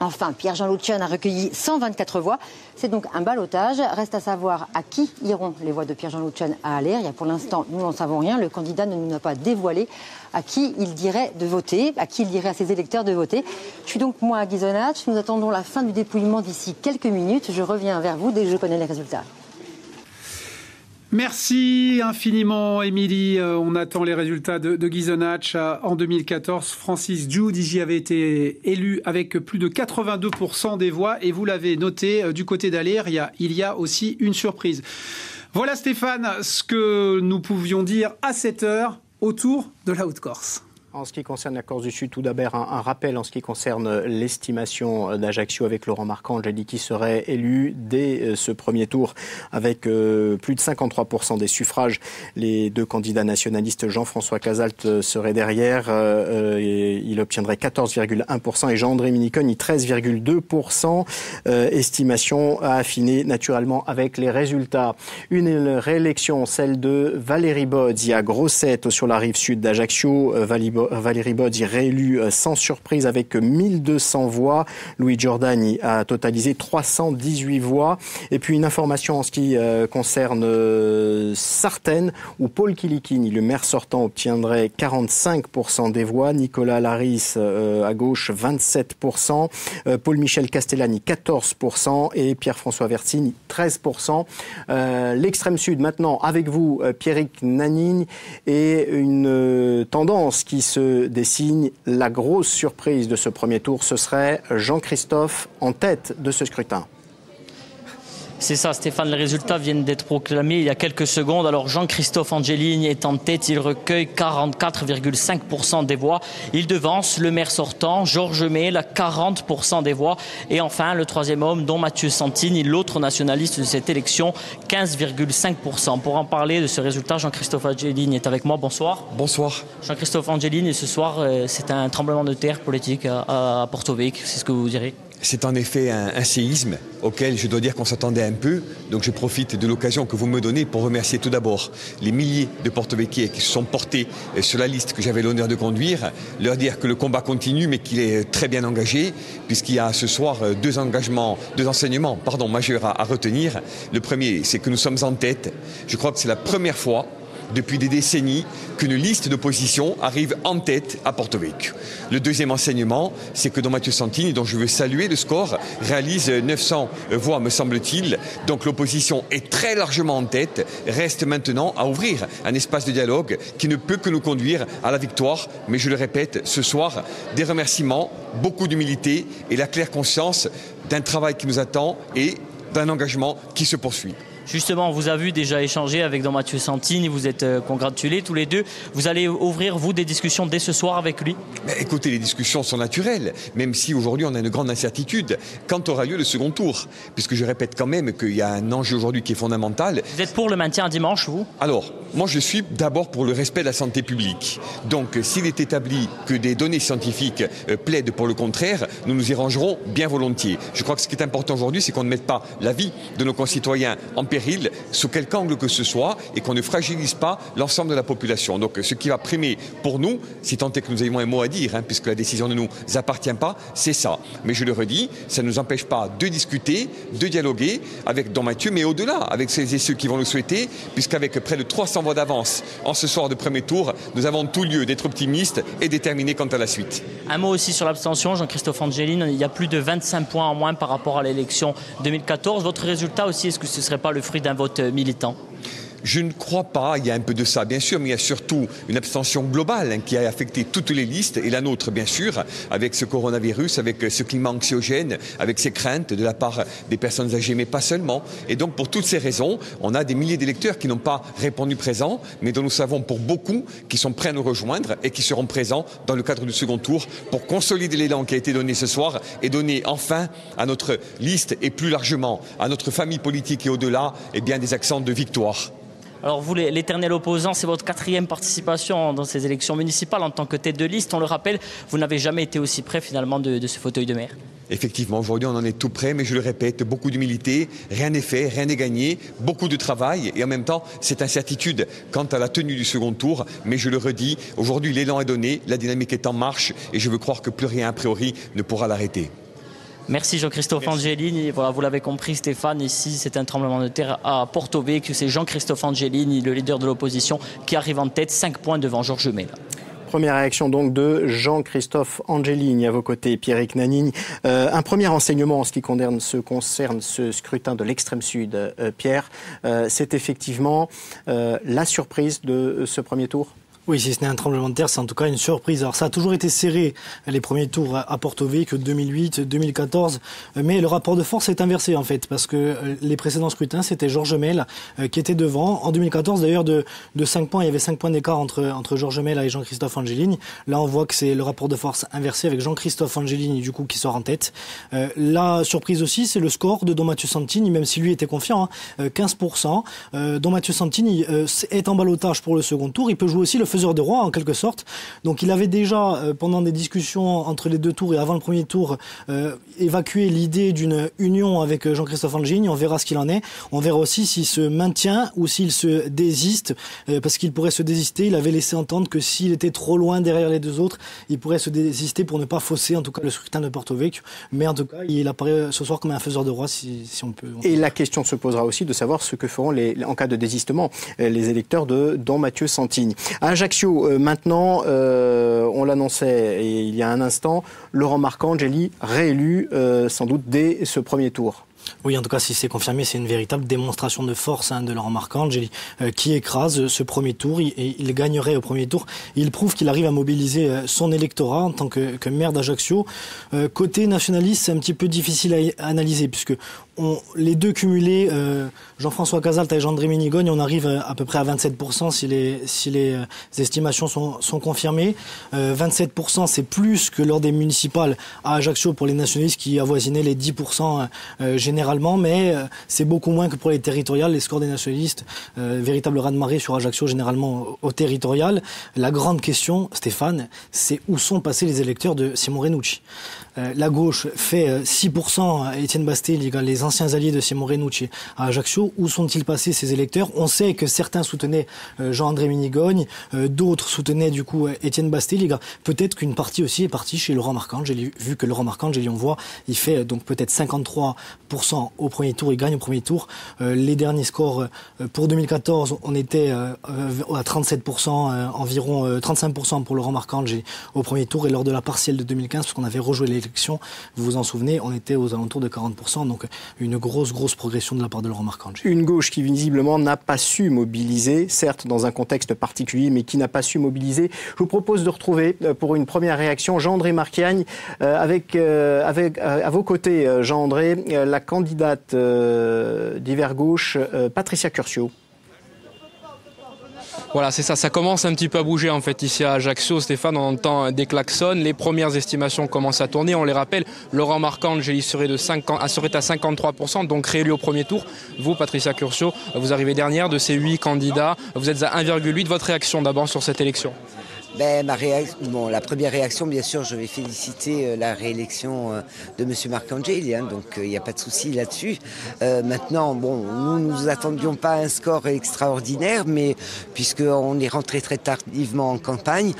Enfin, Pierre-Jean Lucien a recueilli cent vingt-quatre voix. C'est donc un ballottage. Reste à savoir à qui iront les voix de Pierre-Jean Lucien à Aléria. Pour l'instant, nous n'en savons rien. Le candidat ne nous a pas dévoilé à qui il dirait de voter, à qui il dirait à ses électeurs de voter. Je suis donc moi à Guisonnage. Nous attendons la fin du dépouillement d'ici quelques minutes. Je reviens vers vous dès que je connais les résultats. Merci infiniment, Émilie. Euh, on attend les résultats de, de Guisonnage. En deux mille quatorze, Francis Giudici avait été élu avec plus de quatre-vingt-deux pour cent des voix. Et vous l'avez noté, euh, du côté d'Aléria, il y a aussi une surprise. Voilà, Stéphane, ce que nous pouvions dire à cette heure autour de la Haute-Corse. En ce qui concerne la Corse du Sud, tout d'abord un, un rappel en ce qui concerne l'estimation d'Ajaccio avec Laurent Marcangeli qui serait élu dès ce premier tour avec euh, plus de cinquante-trois pour cent des suffrages. Les deux candidats nationalistes, Jean-François Casalta serait derrière, euh, et il obtiendrait quatorze virgule un pour cent et Jean-André Minigogne treize virgule deux pour cent. Euh, estimation à affiner naturellement avec les résultats. Une réélection, celle de Valérie Bodzi à Grossette sur la rive sud d'Ajaccio. Valérie Valérie Bodzi réélu sans surprise avec mille deux cents voix. Louis Giordani a totalisé trois cent dix-huit voix. Et puis une information en ce qui concerne Sartène, où Paul Kilikini, le maire sortant, obtiendrait quarante-cinq pour cent des voix. Nicolas Laris à gauche, vingt-sept pour cent. Paul Michel Castellani, quatorze pour cent. Et Pierre-François Vertine, treize pour cent. L'extrême sud, maintenant, avec vous, Pierrick Nanigne, et une tendance qui se se dessine. La grosse surprise de ce premier tour, ce serait Jean-Christophe en tête de ce scrutin. C'est ça, Stéphane, les résultats viennent d'être proclamés il y a quelques secondes. Alors Jean-Christophe Angelini est en tête, il recueille quarante-quatre virgule cinq pour cent des voix. Il devance le maire sortant, Georges Mel, à quarante pour cent des voix. Et enfin, le troisième homme, dont Mathieu Santini, l'autre nationaliste de cette élection, quinze virgule cinq pour cent. Pour en parler de ce résultat, Jean-Christophe Angelini est avec moi. Bonsoir. Bonsoir. Jean-Christophe Angelini, ce soir, c'est un tremblement de terre politique à Porto-Vec, c'est ce que vous direz? C'est en effet un, un séisme auquel je dois dire qu'on s'attendait un peu. Donc je profite de l'occasion que vous me donnez pour remercier tout d'abord les milliers de Porto-Vecchiais qui se sont portés sur la liste que j'avais l'honneur de conduire. Leur dire que le combat continue mais qu'il est très bien engagé puisqu'il y a ce soir deux engagements, deux enseignements pardon, majeurs à, à retenir. Le premier, c'est que nous sommes en tête. Je crois que c'est la première fois depuis des décennies qu'une liste d'opposition arrive en tête à Porto-Vecchio. Le deuxième enseignement, c'est que Don Mathieu Santini, dont je veux saluer le score, réalise neuf cents voix, me semble-t-il. Donc l'opposition est très largement en tête, reste maintenant à ouvrir un espace de dialogue qui ne peut que nous conduire à la victoire. Mais je le répète, ce soir, des remerciements, beaucoup d'humilité et la claire conscience d'un travail qui nous attend et d'un engagement qui se poursuit. Justement, on vous a vu déjà échanger avec Don Mathieu Santini, vous êtes euh, congratulés tous les deux. Vous allez ouvrir, vous, des discussions dès ce soir avec lui? Mais écoutez, les discussions sont naturelles, même si aujourd'hui on a une grande incertitude quand aura lieu le second tour. Puisque je répète quand même qu'il y a un enjeu aujourd'hui qui est fondamental. Vous êtes pour le maintien à dimanche, vous? Alors, moi je suis d'abord pour le respect de la santé publique. Donc, s'il est établi que des données scientifiques euh, plaident pour le contraire, nous nous y rangerons bien volontiers. Je crois que ce qui est important aujourd'hui, c'est qu'on ne mette pas la vie de nos concitoyens en péril. péril sous quelque angle que ce soit et qu'on ne fragilise pas l'ensemble de la population. Donc ce qui va primer pour nous, si tant est que nous ayons un mot à dire, hein, puisque la décision ne nous appartient pas, c'est ça. Mais je le redis, ça ne nous empêche pas de discuter, de dialoguer avec Don Mathieu, mais au-delà, avec celles et ceux qui vont le souhaiter, puisqu'avec près de trois cents voix d'avance en ce soir de premier tour, nous avons tout lieu d'être optimistes et déterminés quant à la suite. Un mot aussi sur l'abstention, Jean-Christophe Angelini, il y a plus de vingt-cinq points en moins par rapport à l'élection deux mille quatorze. Votre résultat aussi, est-ce que ce ne serait pas le fruit d'un vote militant ? Je ne crois pas, il y a un peu de ça bien sûr, mais il y a surtout une abstention globale hein, qui a affecté toutes les listes, et la nôtre bien sûr, avec ce coronavirus, avec ce climat anxiogène, avec ces craintes de la part des personnes âgées, mais pas seulement. Et donc pour toutes ces raisons, on a des milliers d'électeurs qui n'ont pas répondu présent, mais dont nous savons pour beaucoup qui sont prêts à nous rejoindre et qui seront présents dans le cadre du second tour pour consolider l'élan qui a été donné ce soir et donner enfin à notre liste et plus largement à notre famille politique et au-delà eh bien, des accents de victoire. Alors vous, l'éternel opposant, c'est votre quatrième participation dans ces élections municipales en tant que tête de liste. On le rappelle, vous n'avez jamais été aussi près finalement de, de ce fauteuil de maire. Effectivement, aujourd'hui on en est tout près, mais je le répète, beaucoup d'humilité, rien n'est fait, rien n'est gagné, beaucoup de travail et en même temps cette incertitude quant à la tenue du second tour. Mais je le redis, aujourd'hui l'élan est donné, la dynamique est en marche et je veux croire que plus rien a priori ne pourra l'arrêter. Merci Jean-Christophe Angelini. Voilà, vous l'avez compris Stéphane, ici c'est un tremblement de terre à Porto-Vecchio. C'est Jean-Christophe Angelini, le leader de l'opposition, qui arrive en tête, cinq points devant Georges Mel. Première réaction donc de Jean-Christophe Angelini. À vos côtés, Pierrick Nanigne. Euh, un premier renseignement en ce qui concerne ce, concerne ce scrutin de l'extrême sud, euh, Pierre. Euh, c'est effectivement euh, la surprise de ce premier tour ? Oui, si ce n'est un tremblement de terre, c'est en tout cas une surprise. Alors ça a toujours été serré, les premiers tours à Porto-Vecchio, deux mille huit, deux mille quatorze, mais le rapport de force est inversé en fait, parce que les précédents scrutins, c'était Georges Mel qui était devant. En deux mille quatorze, d'ailleurs, de, de cinq points, il y avait cinq points d'écart entre, entre Georges Mel et Jean-Christophe Angelini. Là, on voit que c'est le rapport de force inversé avec Jean-Christophe Angelini, du coup, qui sort en tête. Euh, la surprise aussi, c'est le score de Don Mathieu Santini, même si lui était confiant, hein, quinze pour cent. Euh, Don Mathieu Santini euh, est en ballotage pour le second tour. Il peut jouer aussi le faiseur de roi en quelque sorte, donc il avait déjà euh, pendant des discussions entre les deux tours et avant le premier tour euh, évacué l'idée d'une union avec Jean-Christophe Angelini. On verra ce qu'il en est, on verra aussi s'il se maintient ou s'il se désiste, euh, parce qu'il pourrait se désister. Il avait laissé entendre que s'il était trop loin derrière les deux autres, il pourrait se désister pour ne pas fausser en tout cas le scrutin de Porto-Vecchio, mais en tout cas il apparaît ce soir comme un faiseur de roi si, si on peut. On... Et la question se posera aussi de savoir ce que feront les, en cas de désistement les électeurs de Don Mathieu Santini. Alors, Ajaccio, euh, maintenant, euh, on l'annonçait il y a un instant, Laurent Marcangeli réélu euh, sans doute dès ce premier tour. Oui, en tout cas, si c'est confirmé, c'est une véritable démonstration de force hein, de Laurent Marcangeli euh, qui écrase euh, ce premier tour. Il, il gagnerait au premier tour. Il prouve qu'il arrive à mobiliser euh, son électorat en tant que, que maire d'Ajaccio. Euh, côté nationaliste, c'est un petit peu difficile à analyser puisque on, les deux cumulés, euh, Jean-François Casalta et Jean-André Minigogne, on arrive à, à peu près à vingt-sept pour cent si les, si les euh, estimations sont, sont confirmées. Euh, vingt-sept pour cent, c'est plus que lors des municipales à Ajaccio pour les nationalistes qui avoisinaient les dix pour cent euh, généralement. Généralement, mais c'est beaucoup moins que pour les territoriales. Les scores des nationalistes, euh, véritable raz-de-marée sur Ajaccio, généralement au, au territorial. La grande question, Stéphane, c'est où sont passés les électeurs de Simon Renucci. Euh, la gauche fait six pour cent, Étienne Basté, les anciens alliés de Simon Renucci à Ajaccio. Où sont-ils passés ces électeurs? On sait que certains soutenaient euh, Jean-André Minigogne, euh, d'autres soutenaient du coup Étienne Basté. Peut-être qu'une partie aussi est partie chez Laurent Marcangeli, vu que Laurent Marcangeli, on voit, il fait donc peut-être cinquante-trois pour cent au premier tour, il gagne au premier tour. Euh, les derniers scores euh, pour deux mille quatorze, on était euh, à trente-sept pour cent, euh, environ euh, trente-cinq pour cent pour Laurent Marcangeli au premier tour. Et lors de la partielle de deux mille quinze, parce qu'on avait rejoué l'élection, vous vous en souvenez, on était aux alentours de quarante pour cent. Donc une grosse, grosse progression de la part de Laurent Marcangeli. Une gauche qui visiblement n'a pas su mobiliser, certes dans un contexte particulier, mais qui n'a pas su mobiliser. Je vous propose de retrouver euh, pour une première réaction Jean-André Marcangeli euh, avec, euh, avec, euh, à vos côtés, euh, Jean-André, euh, la candidate euh, d'hiver gauche, euh, Patricia Curcio. Voilà, c'est ça, ça commence un petit peu à bouger en fait ici à Ajaccio, Stéphane, on entend des klaxons, les premières estimations commencent à tourner, on les rappelle, Laurent Marcangeli serait, de cinquante, serait à cinquante-trois pour cent, donc réélu au premier tour. Vous, Patricia Curcio, vous arrivez dernière de ces huit candidats, vous êtes à un virgule huit, votre réaction d'abord sur cette élection ? Ben, ma réaction, bon, la première réaction, bien sûr, je vais féliciter euh, la réélection euh, de M. Marcangeli, hein, donc il euh, n'y a pas de souci là-dessus. Euh, maintenant, bon, nous ne nous attendions pas à un score extraordinaire, mais puisqu'on est rentré très tardivement en campagne,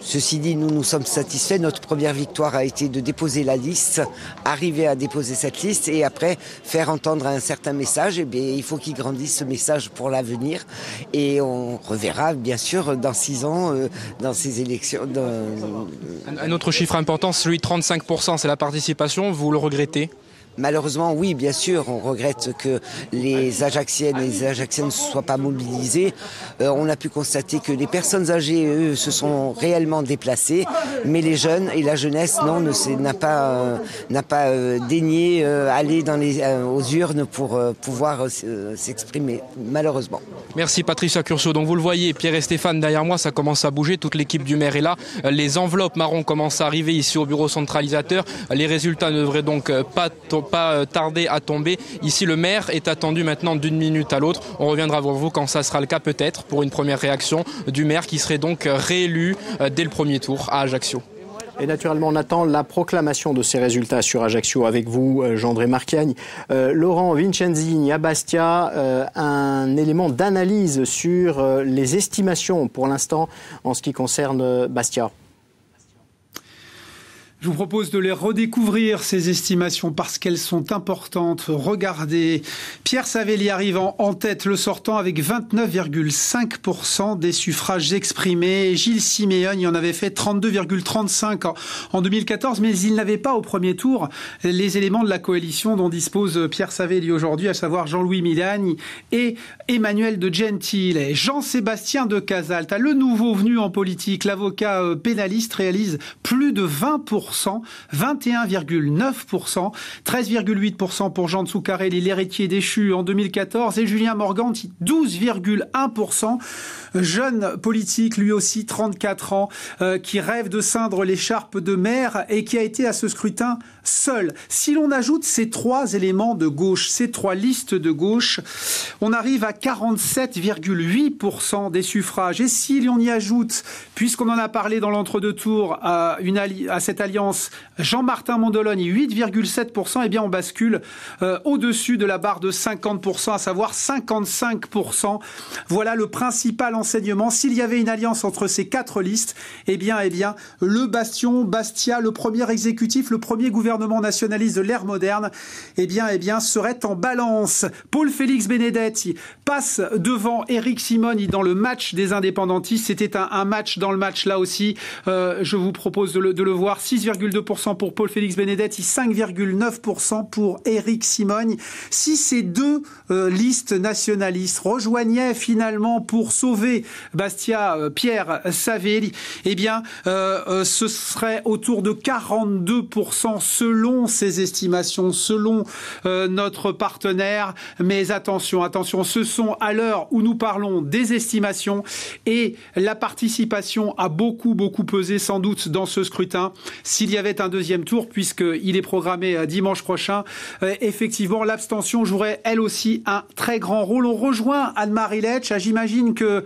ceci dit, nous nous sommes satisfaits. Notre première victoire a été de déposer la liste, arriver à déposer cette liste et après faire entendre un certain message. Eh bien, il faut qu'il grandisse ce message pour l'avenir et on reverra bien sûr dans six ans, euh, dans ces élections. Dans... Un autre chiffre important, celui de trente-cinq pour cent, c'est la participation. Vous le regrettez ? Malheureusement, oui, bien sûr, on regrette que les Ajacciennes et les Ajacciennes ne soient pas mobilisées. Euh, on a pu constater que les personnes âgées, eux, se sont réellement déplacées, mais les jeunes et la jeunesse, non, n'a pas, euh, n'a pas euh, daigné euh, aller dans les, euh, aux urnes pour euh, pouvoir euh, s'exprimer, malheureusement. Merci Patricia Curcio. Donc vous le voyez, Pierre et Stéphane, derrière moi, ça commence à bouger. Toute l'équipe du maire est là. Les enveloppes marron commencent à arriver ici au bureau centralisateur. Les résultats ne devraient donc pas tomber. pas tarder à tomber. Ici, le maire est attendu maintenant d'une minute à l'autre. On reviendra voir vous quand ça sera le cas, peut-être, pour une première réaction du maire qui serait donc réélu dès le premier tour à Ajaccio. Et naturellement, on attend la proclamation de ces résultats sur Ajaccio avec vous, Jean-André Marcangeli. Euh, Laurent Vincenzini, à Bastia, euh, un élément d'analyse sur euh, les estimations pour l'instant en ce qui concerne Bastia. Je vous propose de les redécouvrir, ces estimations, parce qu'elles sont importantes. Regardez, Pierre Savelli arrivant en tête, le sortant avec vingt-neuf virgule cinq pour cent des suffrages exprimés. Gilles Siméogne en avait fait trente-deux virgule trente-cinq en deux mille quatorze, mais il n'avait pas au premier tour les éléments de la coalition dont dispose Pierre Savelli aujourd'hui, à savoir Jean-Louis Milani et Emmanuel de Gentile. Jean-Sébastien de Casalta, le nouveau venu en politique, l'avocat pénaliste, réalise plus de vingt pour cent. vingt et un virgule neuf pour cent, treize virgule huit pour cent pour Jean Tsoukarelli, l'héritier déchu en deux mille quatorze, et Julien Morganti, douze virgule un pour cent. Jeune politique, lui aussi, trente-quatre ans, euh, qui rêve de ceindre l'écharpe de maire et qui a été à ce scrutin seul. Si l'on ajoute ces trois éléments de gauche, ces trois listes de gauche, on arrive à quarante-sept virgule huit pour cent des suffrages. Et si l'on y ajoute, puisqu'on en a parlé dans l'entre-deux tours, à, une alli à cette alliance Jean-Martin Mondoloni, huit virgule sept pour cent, eh bien on bascule euh, au-dessus de la barre de cinquante pour cent, à savoir cinquante-cinq pour cent. Voilà le principal enseignement. S'il y avait une alliance entre ces quatre listes, eh bien, eh bien, le bastion, Bastia, le premier exécutif, le premier gouvernement nationaliste de l'ère moderne, eh bien, eh bien, serait en balance. Paul-Félix Benedetti passe devant Éric Simoni dans le match des indépendantistes. C'était un, un match dans le match, là aussi. Euh, je vous propose de le, de le voir. six virgule deux pour cent pour Paul-Félix Benedetti, cinq virgule neuf pour cent pour Éric Simoni. Si ces deux euh, listes nationalistes rejoignaient finalement pour sauver Bastia, euh, Pierre Savelli, eh bien, euh, euh, ce serait autour de quarante-deux pour cent selon ces estimations, selon euh, notre partenaire. Mais attention, attention, ce sont à l'heure où nous parlons des estimations et la participation a beaucoup, beaucoup pesé sans doute dans ce scrutin. S'il y avait un deuxième tour, puisqu'il est programmé dimanche prochain, euh, effectivement, l'abstention jouerait elle aussi un très grand rôle. On rejoint Anne-Marie Leccia. J'imagine que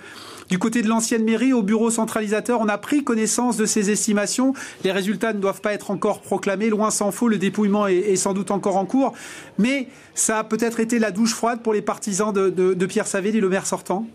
du côté de l'ancienne mairie, au bureau centralisateur, on a pris connaissance de ces estimations. Les résultats ne doivent pas être encore proclamés, loin s'en faut, le dépouillement est, est sans doute encore en cours. Mais ça a peut-être été la douche froide pour les partisans de, de, de Pierre Savelli, le maire sortant.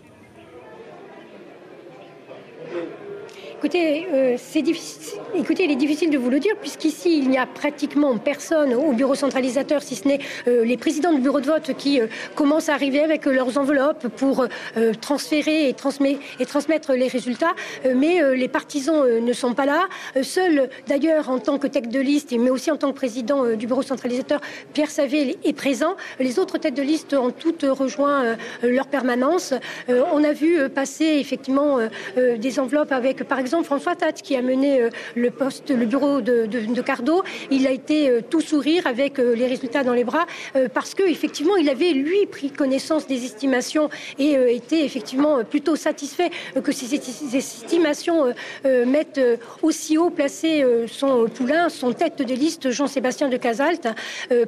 Écoutez, euh, c'est difficile. Écoutez, il est difficile de vous le dire, puisqu'ici, il n'y a pratiquement personne au bureau centralisateur, si ce n'est euh, les présidents de bureau de vote qui euh, commencent à arriver avec euh, leurs enveloppes pour euh, transférer et, transmet, et transmettre les résultats. Euh, mais euh, les partisans euh, ne sont pas là. Euh, seul, d'ailleurs, en tant que tête de liste, mais aussi en tant que président euh, du bureau centralisateur, Pierre Savelli est présent. Les autres têtes de liste ont toutes rejoint euh, leur permanence. Euh, on a vu euh, passer, effectivement, euh, euh, des enveloppes avec, par exemple, Par exemple, François Tate, qui a mené le poste, le bureau de, de, de Cardo, il a été tout sourire avec les résultats dans les bras parce que effectivement, il avait lui pris connaissance des estimations et était effectivement plutôt satisfait que ces estimations mettent aussi haut placé son poulain, son tête de liste Jean-Sébastien de Casalta.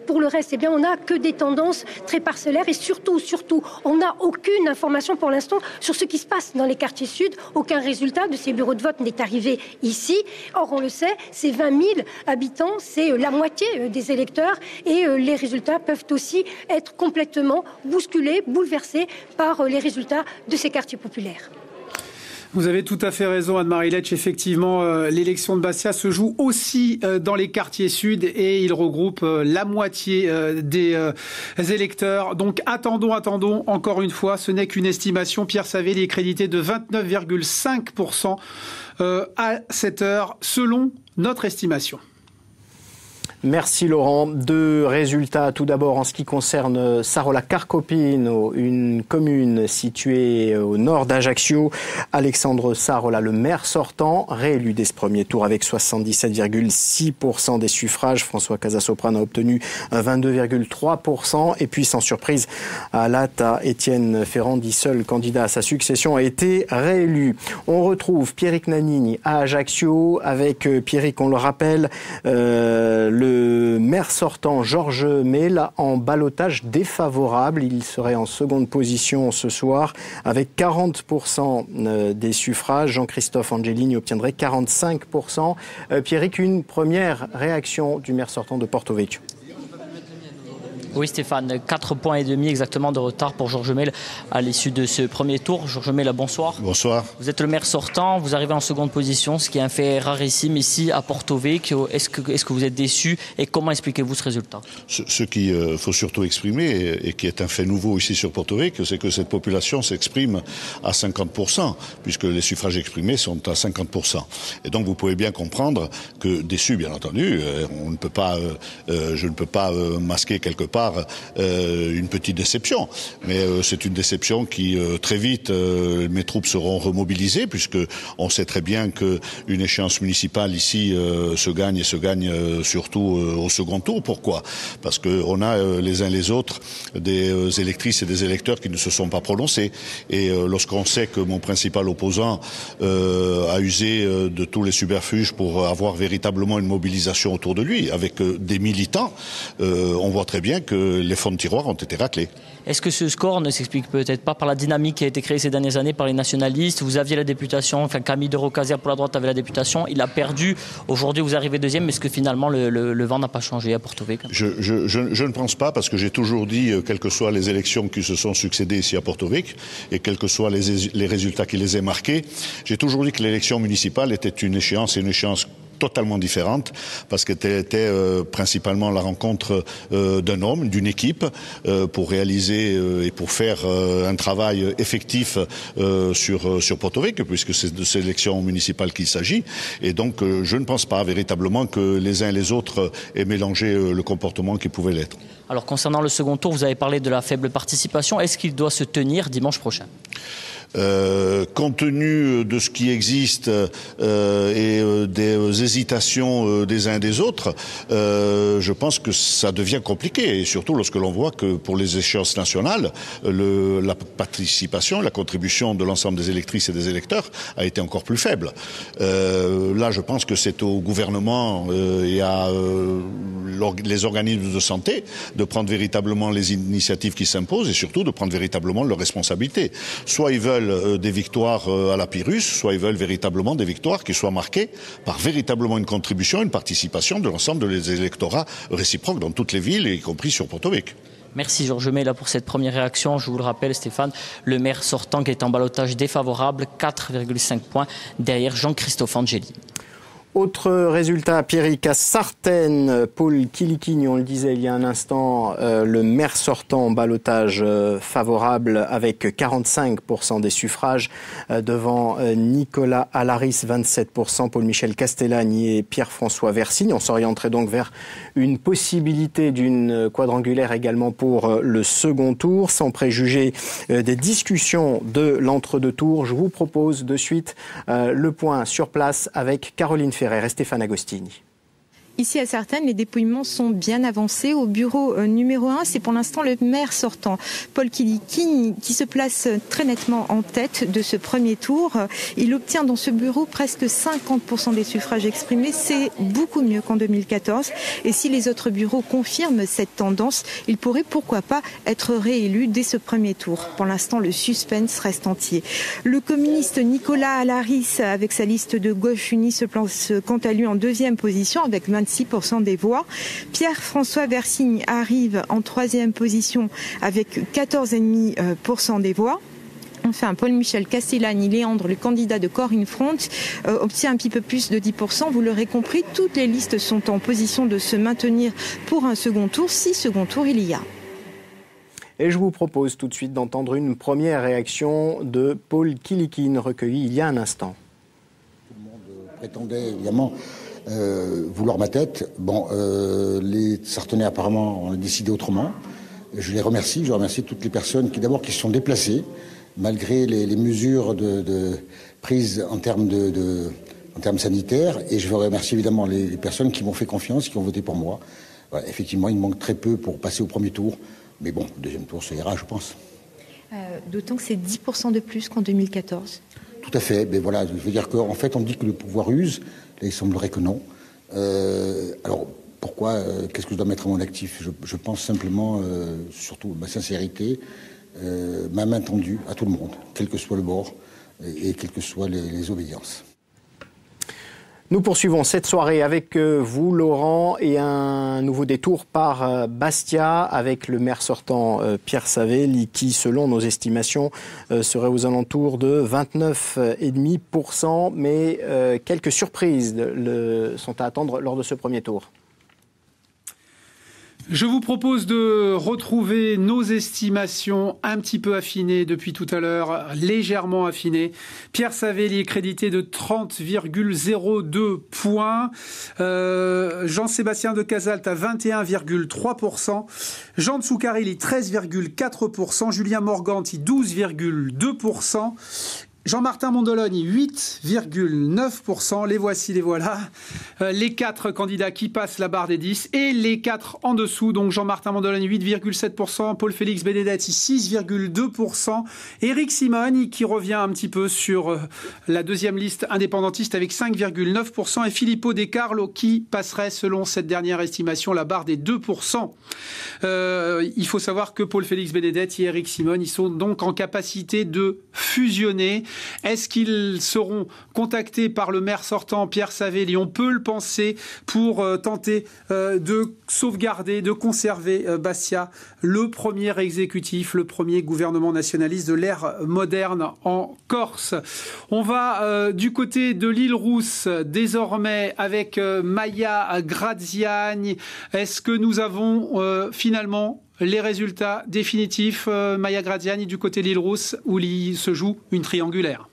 Pour le reste, eh bien, on n'a que des tendances très parcellaires et surtout, surtout, on n'a aucune information pour l'instant sur ce qui se passe dans les quartiers sud, aucun résultat de ces bureaux de vote Pentecôte n'est arrivé ici. Or, on le sait, c'est vingt mille habitants, c'est la moitié des électeurs, et les résultats peuvent aussi être complètement bousculés, bouleversés par les résultats de ces quartiers populaires. Vous avez tout à fait raison, Anne-Marie Leccia. Effectivement, euh, l'élection de Bastia se joue aussi euh, dans les quartiers sud et il regroupe euh, la moitié euh, des euh, électeurs. Donc attendons, attendons. Encore une fois, ce n'est qu'une estimation. Pierre Savelli est crédité de vingt-neuf virgule cinq pour cent euh, à cette heure, selon notre estimation. Merci Laurent. Deux résultats. Tout d'abord, en ce qui concerne Sarola-Carcopino, une commune située au nord d'Ajaccio. Alexandre Sarola, le maire sortant, réélu dès ce premier tour avec soixante-dix-sept virgule six pour cent des suffrages. François Casasoprane a obtenu vingt-deux virgule trois pour cent. Et puis, sans surprise, à Latta, Étienne Ferrandi, seul candidat à sa succession, a été réélu. On retrouve Pierrick Nanigne à Ajaccio avec Pierrick, on le rappelle, euh, le Le maire sortant, Georges Mel, en ballottage défavorable. Il serait en seconde position ce soir avec quarante pour cent des suffrages. Jean-Christophe Angelini obtiendrait quarante-cinq pour cent. Pierrick, une première réaction du maire sortant de Porto Vecchio. Oui Stéphane, quatre points et demi exactement de retard pour Georges Mel à l'issue de ce premier tour. Georges Mel, bonsoir. Bonsoir. Vous êtes le maire sortant, vous arrivez en seconde position, ce qui est un fait rarissime ici à Porto Vecchio. Est-ce que, est-ce que vous êtes déçu et comment expliquez-vous ce résultat? Ce, ce qu'il euh, faut surtout exprimer et, et qui est un fait nouveau ici sur Porto Vecchio, c'est que cette population s'exprime à cinquante pour cent puisque les suffrages exprimés sont à cinquante pour cent. Et donc vous pouvez bien comprendre que déçu bien entendu, on ne peut pas, euh, je ne peux pas euh, masquer quelque part Euh, une petite déception, mais euh, c'est une déception qui euh, très vite euh, mes troupes seront remobilisées puisque on sait très bien que une échéance municipale ici euh, se gagne et se gagne euh, surtout euh, au second tour. Pourquoi? Parce que on a euh, les uns les autres des euh, électrices et des électeurs qui ne se sont pas prononcés et euh, lorsqu'on sait que mon principal opposant euh, a usé euh, de tous les subterfuges pour avoir véritablement une mobilisation autour de lui avec euh, des militants, euh, on voit très bien que que les fonds de tiroir ont été raclés. Est-ce que ce score ne s'explique peut-être pas par la dynamique qui a été créée ces dernières années par les nationalistes? Vous aviez la députation, enfin Camille de Rocasière pour la droite avait la députation, il a perdu. Aujourd'hui vous arrivez deuxième, est-ce que finalement le, le, le vent n'a pas changé à Porto Vecchio? je, je, je, je ne pense pas parce que j'ai toujours dit, euh, quelles que soient les élections qui se sont succédées ici à Porto Vecchio et quels que soient les, les résultats qui les aient marqués, j'ai toujours dit que l'élection municipale était une échéance et une échéance totalement différente parce qu'elle était euh, principalement la rencontre euh, d'un homme, d'une équipe euh, pour réaliser euh, et pour faire euh, un travail effectif euh, sur sur Porto Vecchio puisque c'est de ces élections municipales qu'il s'agit et donc euh, je ne pense pas véritablement que les uns et les autres aient mélangé euh, le comportement qui pouvait l'être. Alors concernant le second tour, vous avez parlé de la faible participation. Est-ce qu'il doit se tenir dimanche prochain ? Euh, compte tenu de ce qui existe euh, et euh, des euh, hésitations euh, des uns et des autres, euh, je pense que ça devient compliqué. Et surtout lorsque l'on voit que pour les échéances nationales, le, la participation, la contribution de l'ensemble des électrices et des électeurs a été encore plus faible. Euh, là, je pense que c'est au gouvernement euh, et à euh, l'org- les organismes de santé de prendre véritablement les initiatives qui s'imposent et surtout de prendre véritablement leurs responsabilités. Soit ils veulent des victoires à la Pyrrhus, soit ils veulent véritablement des victoires qui soient marquées par véritablement une contribution, une participation de l'ensemble des électorats réciproques dans toutes les villes, y compris sur Porto Vecchio. Merci Georges Mel pour cette première réaction. Je vous le rappelle Stéphane, le maire sortant qui est en ballottage défavorable, quatre virgule cinq points derrière Jean-Christophe Angelini. Autre résultat, Pierrick, à Sartène, Paul Kilikini, on le disait il y a un instant, euh, le maire sortant en ballottage euh, favorable avec quarante-cinq pour cent des suffrages euh, devant euh, Nicolas Laris, vingt-sept pour cent, Paul Michel Castellani et Pierre-François Vertine. On s'orienterait donc vers une possibilité d'une quadrangulaire également pour euh, le second tour. Sans préjuger euh, des discussions de l'entre-deux tours, je vous propose de suite euh, le point sur place avec Caroline Ferrer et Stéphane Agostini. Ici à Sartène, les dépouillements sont bien avancés. Au bureau euh, numéro un, c'est pour l'instant le maire sortant, Paul Kilikini, qui se place très nettement en tête de ce premier tour. Il obtient dans ce bureau presque cinquante pour cent des suffrages exprimés. C'est beaucoup mieux qu'en deux mille quatorze. Et si les autres bureaux confirment cette tendance, il pourrait pourquoi pas être réélu dès ce premier tour. Pour l'instant, le suspense reste entier. Le communiste Nicolas Laris, avec sa liste de gauche unie, se place quant à lui en deuxième position avec vingt-six pour cent des voix. Pierre-François Vertine arrive en troisième position avec quatorze virgule cinq pour cent des voix. Enfin, Paul Michel Castellani, Léandre, le candidat de Corinne Front, euh, obtient un petit peu plus de dix pour cent. Vous l'aurez compris, toutes les listes sont en position de se maintenir pour un second tour, si second tour il y a. Et je vous propose tout de suite d'entendre une première réaction de Paul Kilikini, recueillie il y a un instant. Tout le monde prétendait évidemment euh, vouloir ma tête. Bon, euh, les Sartenais apparemment ont décidé autrement. Je les remercie, je remercie toutes les personnes qui d'abord qui se sont déplacées, malgré les, les mesures de, de prises en termes, de, de, en termes sanitaires. Et je veux remercier évidemment les, les personnes qui m'ont fait confiance, qui ont voté pour moi. Voilà, effectivement, il me manque très peu pour passer au premier tour. Mais bon, le deuxième tour, ça ira, je pense. Euh, D'autant que c'est dix pour cent de plus qu'en deux mille quatorze. Tout à fait. Mais voilà, je veux dire qu'en fait, on dit que le pouvoir use. Là, il semblerait que non. Euh, alors, pourquoi euh, qu'est-ce que je dois mettre à mon actif? je, je pense simplement, euh, surtout, ma sincérité, Euh, ma main tendue à tout le monde, quel que soit le bord et, et quelles que soient les, les obédiences. Nous poursuivons cette soirée avec vous, Laurent, et un nouveau détour par Bastia avec le maire sortant Pierre Savelli qui, selon nos estimations, serait aux alentours de vingt-neuf virgule cinq pour cent. Mais euh, quelques surprises le, sont à attendre lors de ce premier tour. Je vous propose de retrouver nos estimations un petit peu affinées depuis tout à l'heure, légèrement affinées. Pierre Savelli est crédité de trente virgule zéro deux points. Euh, Jean-Sébastien de Casalta à vingt et un virgule trois pour cent. Jean Tsoukarelli treize virgule quatre pour cent. Julien Morganti douze virgule deux pour cent. Jean-Martin Mondoloni, huit virgule neuf pour cent. Les voici, les voilà. Euh, les quatre candidats qui passent la barre des dix et les quatre en dessous. Donc Jean-Martin Mondoloni, huit virgule sept pour cent. Paul-Félix Benedetti, six virgule deux pour cent. Éric Simoni qui revient un petit peu sur euh, la deuxième liste indépendantiste avec cinq virgule neuf pour cent. Et Filippo De Carlo qui passerait, selon cette dernière estimation, la barre des deux pour cent. Euh, il faut savoir que Paul-Félix Benedetti et Éric Simoni sont donc en capacité de fusionner. Est-ce qu'ils seront contactés par le maire sortant, Pierre Savelli? On peut le penser pour euh, tenter euh, de sauvegarder, de conserver euh, Bastia, le premier exécutif, le premier gouvernement nationaliste de l'ère moderne en Corse. On va euh, du côté de l'île Rousse, désormais, avec euh, Maya Graziani. Est-ce que nous avons euh, finalement les résultats définitifs, euh, Maya Graziani, du côté de l'île Rousse, où il se joue une triangulaire?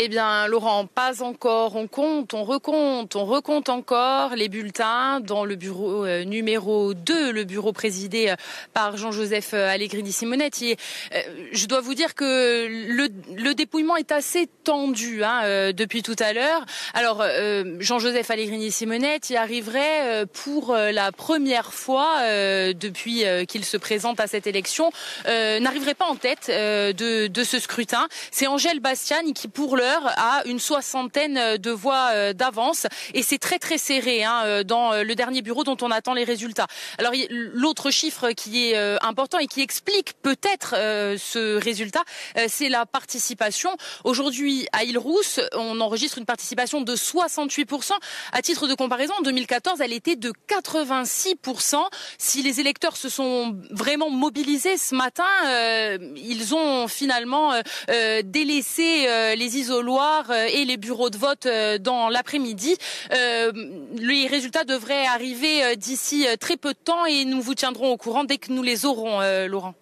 Eh bien, Laurent, pas encore. On compte, on recompte, on recompte encore les bulletins dans le bureau euh, numéro deux, le bureau présidé euh, par Jean-Joseph Allegrini-Simonetti. Euh, je dois vous dire que le, le dépouillement est assez tendu hein, euh, depuis tout à l'heure. Alors, euh, Jean-Joseph Allegrini-Simonetti arriverait euh, pour euh, la première fois euh, depuis euh, qu'il se présente à cette élection, euh, n'arriverait pas en tête euh, de, de ce scrutin. C'est Angèle Bastiani qui, pour l'heure, à une soixantaine de voix d'avance, et c'est très très serré hein, dans le dernier bureau dont on attend les résultats. Alors l'autre chiffre qui est important et qui explique peut-être euh, ce résultat, euh, c'est la participation. Aujourd'hui à Île-Rousse, on enregistre une participation de soixante-huit pour cent. À titre de comparaison, en deux mille quatorze, elle était de quatre-vingt-six pour cent. Si les électeurs se sont vraiment mobilisés ce matin, euh, ils ont finalement euh, délaissé euh, les isoloirs et les bureaux de vote dans l'après-midi. Euh, les résultats devraient arriver d'ici très peu de temps et nous vous tiendrons au courant dès que nous les aurons, euh, Laurent.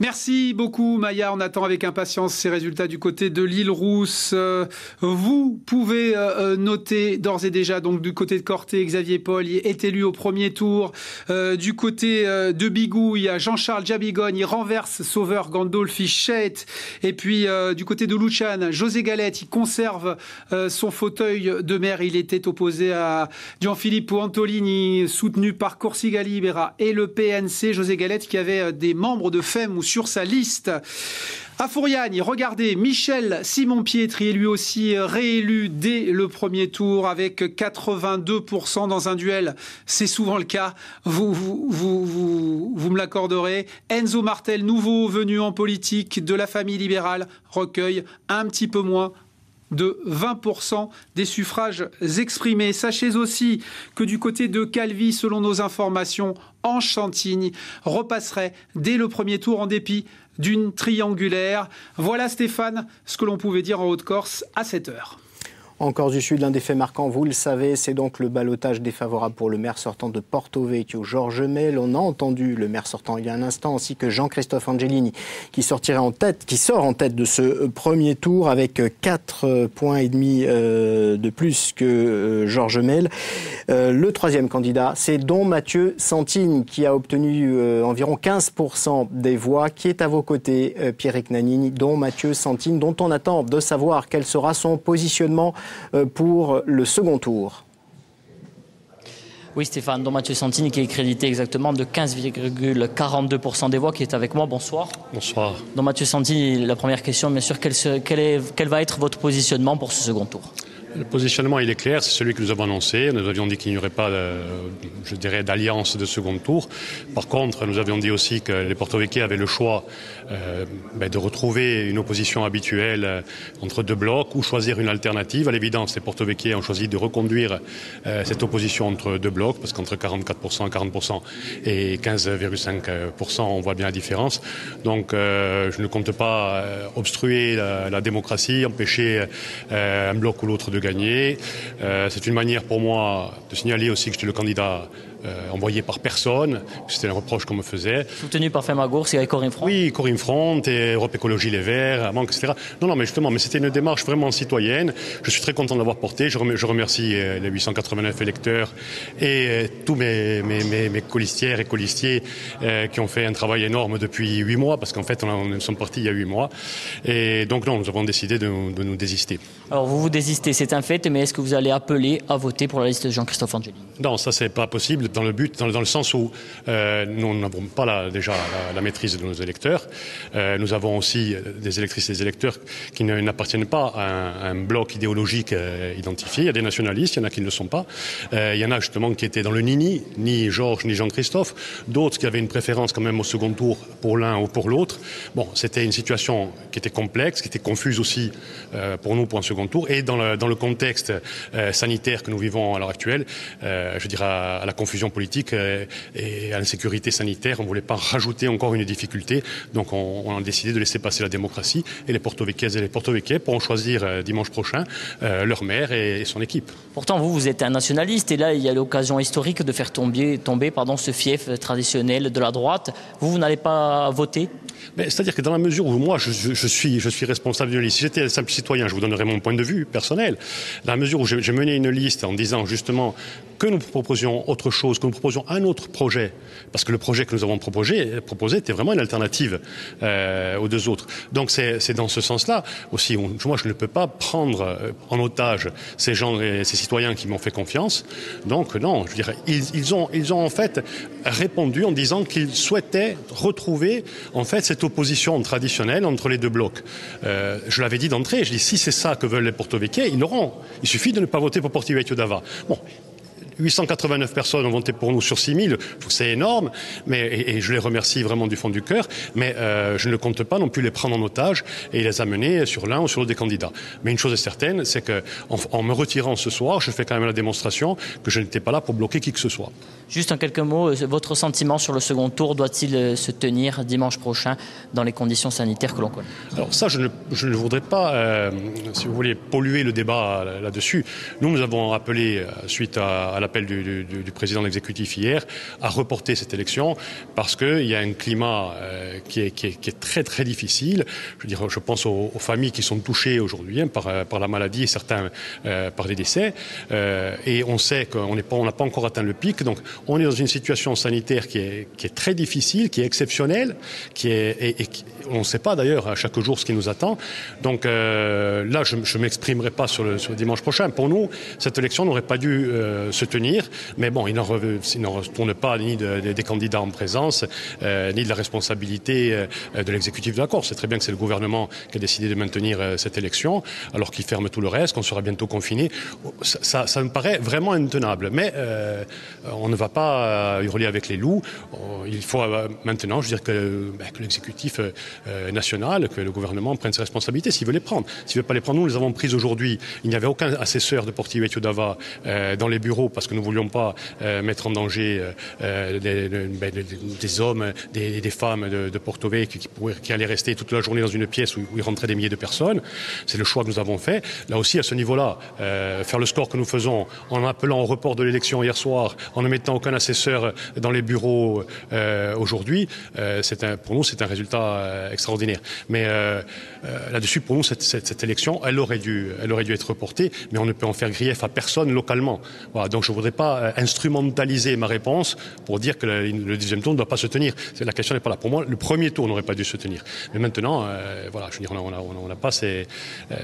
Merci beaucoup Maya, on attend avec impatience ces résultats du côté de l'île Rousse. Euh, vous pouvez euh, noter d'ores et déjà, donc du côté de Corté, Xavier Poli est élu au premier tour. Euh, du côté euh, de Bigou, il y a Jean-Charles Djabigogne, il renverse Sauveur Gandolfichette. Et puis euh, du côté de Luchane, José Galette, il conserve euh, son fauteuil de maire, il était opposé à Gianfilippo Antolini, soutenu par Corsica Libera et le P N C. José Galette qui avait euh, des membres de F E M ou sur sa liste. À Fouriagne, regardez, Michel Simon-Pietri est lui aussi réélu dès le premier tour avec quatre-vingt-deux pour cent dans un duel. C'est souvent le cas, vous, vous, vous, vous, vous me l'accorderez. Enzo Martel, nouveau venu en politique de la famille libérale, recueille un petit peu moins de vingt pour cent des suffrages exprimés. Sachez aussi que du côté de Calvi, selon nos informations, Ange Santini repasserait dès le premier tour en dépit d'une triangulaire. Voilà Stéphane, ce que l'on pouvait dire en Haute-Corse à cette heure. En Corse du Sud, l'un des faits marquants, vous le savez, c'est donc le ballottage défavorable pour le maire sortant de Porto Vecchio, Georges Mel. On a entendu le maire sortant il y a un instant, ainsi que Jean-Christophe Angelini, qui sortirait en tête, qui sort en tête de ce premier tour avec quatre points et demi de plus que Georges Mel. Le troisième candidat, c'est Don Mathieu Santini, qui a obtenu environ quinze pour cent des voix, qui est à vos côtés, Pierrick Nanigne. Don Mathieu Santini, dont on attend de savoir quel sera son positionnement pour le second tour. Oui Stéphane, Don Mathieu Santini qui est crédité exactement de quinze virgule quarante-deux pour cent des voix, qui est avec moi. Bonsoir. Bonsoir. Don Mathieu Santini, la première question, bien sûr, quel, se, quel, est, quel va être votre positionnement pour ce second tour? Le positionnement, il est clair, c'est celui que nous avons annoncé. Nous avions dit qu'il n'y aurait pas, je dirais, d'alliance de second tour. Par contre, nous avions dit aussi que les Porto-Vecchia avaient le choix euh, ben, de retrouver une opposition habituelle entre deux blocs ou choisir une alternative. À l'évidence, les Porto-Vecchia ont choisi de reconduire euh, cette opposition entre deux blocs, parce qu'entre quarante-quatre pour cent, quarante pour cent et quinze virgule cinq pour cent, on voit bien la différence. Donc, euh, je ne compte pas euh, obstruer la, la démocratie, empêcher euh, un bloc ou l'autre de gagner. Euh, c'est une manière pour moi de signaler aussi que j'étais le candidat euh, envoyé par personne. C'était un reproche qu'on me faisait. Soutenu par Femagour, c'est avec Corinne Front. Oui, Corinne Front et Europe Écologie Les Verts, Manque, et cetera. Non, non, mais justement, mais c'était une démarche vraiment citoyenne. Je suis très content de l'avoir portée. Je remercie, je remercie euh, les huit cent quatre-vingt-neuf électeurs et euh, tous mes, mes, mes, mes colistières et colistiers euh, qui ont fait un travail énorme depuis huit mois, parce qu'en fait, on, a, on sommes partis il y a huit mois. Et donc, non, nous avons décidé de, de nous désister. Alors, vous vous désistez, c'est un fait, mais est-ce que vous allez appeler à voter pour la liste de Jean-Christophe Angelini? Non, ça, c'est pas possible. Dans le but, dans le, dans le sens où euh, nous n'avons pas la, déjà la, la maîtrise de nos électeurs. Euh, nous avons aussi des électrices et des électeurs qui n'appartiennent pas à un, à un bloc idéologique euh, identifié. Il y a des nationalistes, il y en a qui ne le sont pas. Euh, il y en a justement qui étaient dans le nini, ni Georges ni Jean-Christophe. D'autres qui avaient une préférence quand même au second tour pour l'un ou pour l'autre. Bon, c'était une situation qui était complexe, qui était confuse aussi euh, pour nous pour un second tour. Et dans le, dans le contexte euh, sanitaire que nous vivons à l'heure actuelle, euh, je dirais à, à la confusion politique et à l'insécurité sanitaire, on ne voulait pas rajouter encore une difficulté, donc on, on a décidé de laisser passer la démocratie, et les Porto-Vecchiaises et les Porto-Vecchiais pourront choisir dimanche prochain euh, leur maire et, et son équipe. Pourtant vous, vous êtes un nationaliste, et là il y a l'occasion historique de faire tomber, tomber pardon, ce fief traditionnel de la droite. Vous, vous n'allez pas voter? C'est-à-dire que dans la mesure où moi je, je, je, suis, je suis responsable d'une liste, si j'étais un simple citoyen, je vous donnerais mon point de vue personnel, dans la mesure où j'ai mené une liste en disant justement que nous proposions autre chose, que nous proposions un autre projet, parce que le projet que nous avons proposé, proposé était vraiment une alternative euh, aux deux autres. Donc c'est dans ce sens-là aussi, on, moi je ne peux pas prendre en otage ces gens, ces citoyens qui m'ont fait confiance. Donc non, je dirais, ils, ils, ont, ils ont en fait répondu en disant qu'ils souhaitaient retrouver en fait cette opposition traditionnelle entre les deux blocs. Euh, je l'avais dit d'entrée, je dis si c'est ça que veulent les Porto-Vecchia, ils l'auront. Il suffit de ne pas voter pour Porto-Vecchio d'Ava. Bon. huit cent quatre-vingt-neuf personnes ont voté pour nous sur six mille, je trouve que c'est énorme, mais, et, et je les remercie vraiment du fond du cœur, mais euh, je ne compte pas non plus les prendre en otage et les amener sur l'un ou sur l'autre des candidats. Mais une chose est certaine, c'est qu'en en me retirant ce soir, je fais quand même la démonstration que je n'étais pas là pour bloquer qui que ce soit. Juste en quelques mots, votre sentiment sur le second tour, doit-il se tenir dimanche prochain dans les conditions sanitaires que l'on connaît? Alors ça, je ne, je ne voudrais pas, euh, si vous voulez, polluer le débat là-dessus. Nous, nous avons appelé, suite à, à l'appel du, du, du président de l'exécutif hier, à reporter cette élection parce qu'il y a un climat euh, qui, est, qui, est, qui est très très difficile. Je, veux dire, je pense aux, aux familles qui sont touchées aujourd'hui hein, par, par la maladie et certains euh, par des décès. Euh, et on sait qu'on n'est pas, on n'a pas encore atteint le pic. Donc on est dans une situation sanitaire qui est, qui est très difficile, qui est exceptionnelle, qui est, et, et qui, on ne sait pas d'ailleurs à chaque jour ce qui nous attend. Donc euh, là, je ne m'exprimerai pas sur le, sur le dimanche prochain. Pour nous, cette élection n'aurait pas dû euh, se tenir. Mais bon, il n'en retourne pas ni de, de, des candidats en présence, euh, ni de la responsabilité euh, de l'exécutif de la Corse. C'est très bien que c'est le gouvernement qui a décidé de maintenir euh, cette élection, alors qu'il ferme tout le reste, qu'on sera bientôt confiné. Ça, ça, ça me paraît vraiment intenable. Mais euh, on ne va pas euh, hurler avec les loups. Il faut euh, maintenant, je veux dire, que, bah, que l'exécutif euh, national, que le gouvernement prenne ses responsabilités s'il veut les prendre. S'il ne veut pas les prendre, nous les avons prises aujourd'hui. Il n'y avait aucun assesseur de Portivetio d'Ava euh, dans les bureaux parce que nous ne voulions pas euh, mettre en danger euh, des, des, des hommes, des, des femmes de, de Porto Vecchio qui, qui allaient rester toute la journée dans une pièce où, où il rentrait des milliers de personnes. C'est le choix que nous avons fait. Là aussi, à ce niveau-là, euh, faire le score que nous faisons en appelant au report de l'élection hier soir, en ne mettant aucun assesseur dans les bureaux euh, aujourd'hui, euh, c'est un, pour nous, c'est un résultat euh, extraordinaire. Mais euh, euh, là-dessus, pour nous, cette, cette, cette élection, elle aurait dû, elle aurait dû être reportée, mais on ne peut en faire grief à personne localement. Voilà, donc je ne voudrais pas instrumentaliser ma réponse pour dire que le, le deuxième tour ne doit pas se tenir. La question n'est pas là. Pour moi, le premier tour n'aurait pas dû se tenir. Mais maintenant, euh, voilà, je veux dire, on n'a on on pas ces,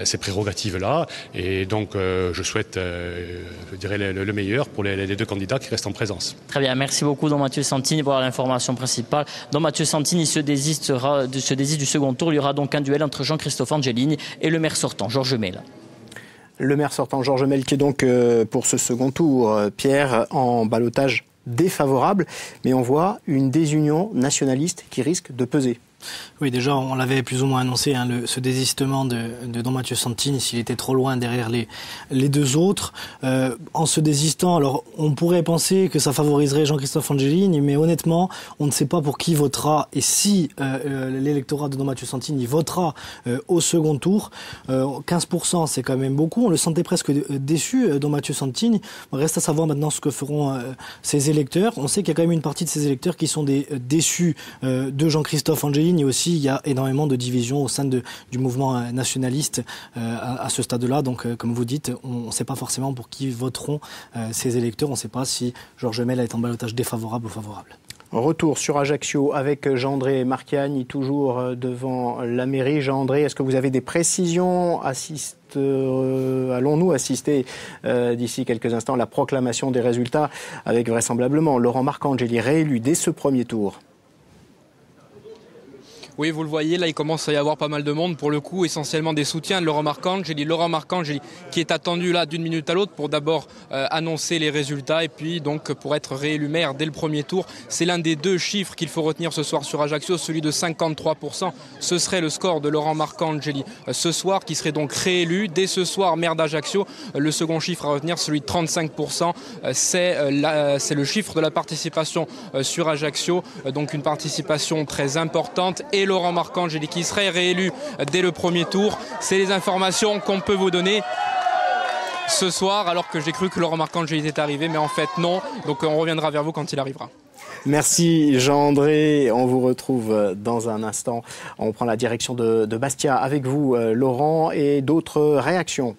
ces prérogatives-là, et donc euh, je souhaite, euh, je dirais, le, le meilleur pour les, les deux candidats qui restent en présence. Très bien, merci beaucoup, don Mathieu Santini, pour l'information principale. Don Mathieu Santini se désiste, sera, se désiste du second tour. Il y aura donc un duel entre Jean-Christophe Angelini et le maire sortant, Georges Mel. Le maire sortant, Georges Mel, qui est donc euh, pour ce second tour, euh, Pierre, en ballottage défavorable, mais on voit une désunion nationaliste qui risque de peser. Oui, déjà, on l'avait plus ou moins annoncé, hein, le, ce désistement de, de Don Mathieu Santini, s'il était trop loin derrière les, les deux autres. Euh, en se désistant, alors, on pourrait penser que ça favoriserait Jean-Christophe Angelini, mais honnêtement, on ne sait pas pour qui votera et si euh, l'électorat de Don Mathieu Santini votera euh, au second tour. Euh, quinze pour cent, c'est quand même beaucoup. On le sentait presque déçu, euh, Don Mathieu Santini. Reste à savoir maintenant ce que feront euh, ses électeurs. On sait qu'il y a quand même une partie de ses électeurs qui sont des déçus euh, de Jean-Christophe Angelini. Et aussi, il y a énormément de divisions au sein de, du mouvement nationaliste euh, à, à ce stade-là. Donc, euh, comme vous dites, on ne sait pas forcément pour qui voteront euh, ces électeurs. On ne sait pas si Georges Mel est en ballottage défavorable ou favorable. Retour sur Ajaccio avec Jean-André Marcangeli, toujours devant la mairie. Jean-André, est-ce que vous avez des précisions? Assiste, euh, allons-nous assister euh, d'ici quelques instants à la proclamation des résultats avec vraisemblablement Laurent Marcangeli réélu dès ce premier tour? Oui, vous le voyez, là, il commence à y avoir pas mal de monde. Pour le coup, essentiellement des soutiens de Laurent Marcangeli. Laurent Marcangeli qui est attendu là d'une minute à l'autre pour d'abord euh, annoncer les résultats et puis donc pour être réélu maire dès le premier tour. C'est l'un des deux chiffres qu'il faut retenir ce soir sur Ajaccio, celui de cinquante-trois pour cent. Ce serait le score de Laurent Marcangeli euh, ce soir, qui serait donc réélu dès ce soir maire d'Ajaccio. Euh, le second chiffre à retenir, celui de trente-cinq pour cent, euh, c'est euh, c'est le chiffre de la participation euh, sur Ajaccio. Euh, donc une participation très importante. Et Laurent Marcangeli qui serait réélu dès le premier tour. C'est les informations qu'on peut vous donner ce soir, alors que j'ai cru que Laurent Marcangeli était arrivé, mais en fait non. Donc on reviendra vers vous quand il arrivera. Merci Jean-André, on vous retrouve dans un instant. On prend la direction de, de Bastia avec vous Laurent et d'autres réactions.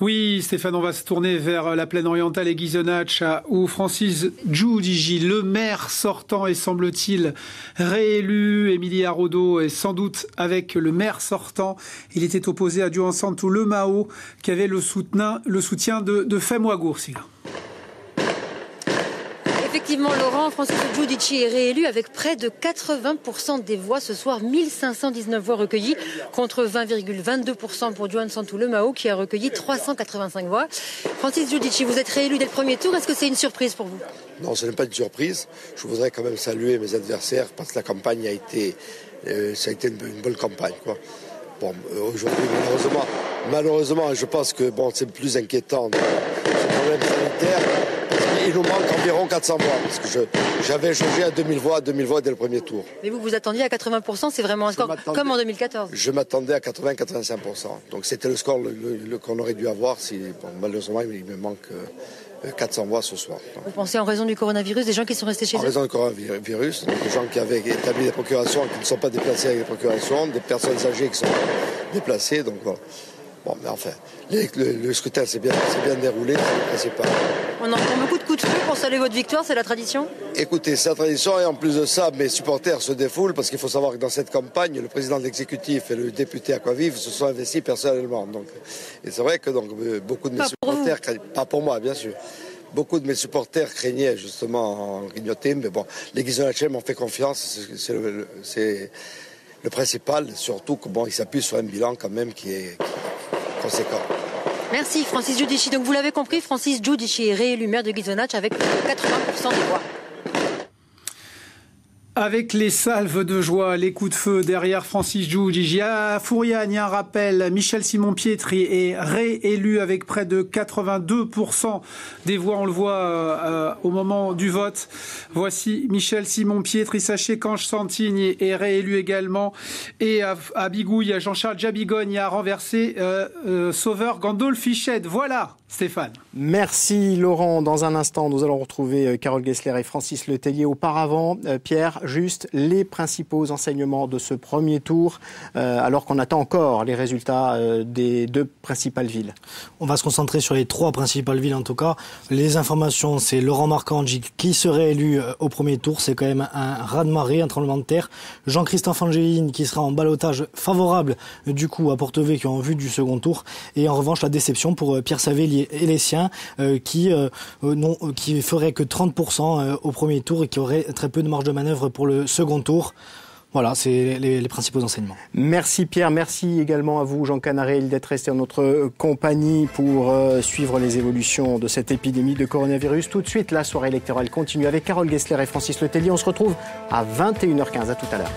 Oui, Stéphane, on va se tourner vers la plaine orientale et Ghisonach, où Francis Giudici, le maire sortant, est semble-t-il réélu. Émilie Araudo est sans doute avec le maire sortant. Il était opposé à Duan-Santo Le Mao, qui avait le soutien, le soutien de, de Femouagour. Effectivement, Laurent, Francis Giudici est réélu avec près de quatre-vingts pour cent des voix ce soir, mille cinq cent dix-neuf voix recueillies contre vingt virgule vingt-deux pour cent pour Duan-Santo Le Mao qui a recueilli trois cent quatre-vingt-cinq voix. Francis Giudici, vous êtes réélu dès le premier tour, est-ce que c'est une surprise pour vous? Non, ce n'est pas une surprise. Je voudrais quand même saluer mes adversaires parce que la campagne a été, euh, ça a été une, une bonne campagne, quoi. Bon, aujourd'hui, malheureusement, malheureusement, je pense que bon, c'est plus inquiétant, ce problème sanitaire. il nous manque environ quatre cents voix, parce que j'avais changé à deux mille voix, deux mille voix dès le premier tour. Mais vous vous attendiez à quatre-vingts pour cent, c'est vraiment un score comme en deux mille quatorze. Je m'attendais à quatre-vingts quatre-vingt-cinq pour cent. Donc c'était le score le, le, le, qu'on aurait dû avoir. Si, bon, malheureusement, il me manque euh, quatre cents voix ce soir. Donc. Vous pensez en raison du coronavirus, des gens qui sont restés chez en eux? En raison du coronavirus, donc des gens qui avaient établi des procurations et qui ne sont pas déplacés avec des procurations, des personnes âgées qui sont déplacées, donc voilà. Bon, mais enfin, les, le, le scrutin s'est bien, bien déroulé, c'est pas... On entend beaucoup de coups de feu pour saluer votre victoire, c'est la tradition? Écoutez, c'est la tradition et en plus de ça, mes supporters se défoulent parce qu'il faut savoir que dans cette campagne, le président de l'exécutif et le député Aquavive se sont investis personnellement. Donc. Et c'est vrai que donc, beaucoup de mes pas supporters... Pour vous. Pas pour moi, bien sûr. Beaucoup de mes supporters craignaient justement en grignoter, mais bon, les Guisanachem m'ont fait confiance, c'est... Le principal, surtout qu'il bon, s'appuie sur un bilan quand même qui est conséquent. Merci Francis Giudici. Donc vous l'avez compris, Francis Giudici est réélu maire de Guisonach avec quatre-vingts pour cent des voix. Avec les salves de joie, les coups de feu derrière Francis Giudici. À Fouriane, il y a un rappel, Michel Simon-Pietri est réélu avec près de quatre-vingt-deux pour cent des voix. On le voit euh, au moment du vote. Voici Michel Simon-Pietri. Sachez qu'Ange Santini est réélu également. Et à, à Bigou, il y a Jean-Charles Djabigogne à renverser euh, euh, Sauveur Gandolfichette. Voilà, Stéphane. Merci Laurent. Dans un instant, nous allons retrouver Carole Gessler et Francis Letellier. Auparavant, euh, Pierre... Juste les principaux enseignements de ce premier tour, euh, alors qu'on attend encore les résultats euh, des deux principales villes. On va se concentrer sur les trois principales villes en tout cas. Les informations, c'est Laurent Marcangeli qui serait élu au premier tour. C'est quand même un raz-de-marée, un tremblement de terre. Jean-Christophe Angelini qui sera en ballottage favorable du coup à Portevée qui ont vu du second tour. Et en revanche, la déception pour Pierre Savelli et les siens euh, qui euh, non, qui ferait que trente pour cent au premier tour et qui aurait très peu de marge de manœuvre pour pour le second tour. Voilà, c'est les, les principaux enseignements. Merci Pierre, merci également à vous Jean Canarel d'être resté en notre compagnie pour euh, suivre les évolutions de cette épidémie de coronavirus. Tout de suite, la soirée électorale continue avec Carole Gessler et Francis Letellier. On se retrouve à vingt et une heures quinze, à tout à l'heure.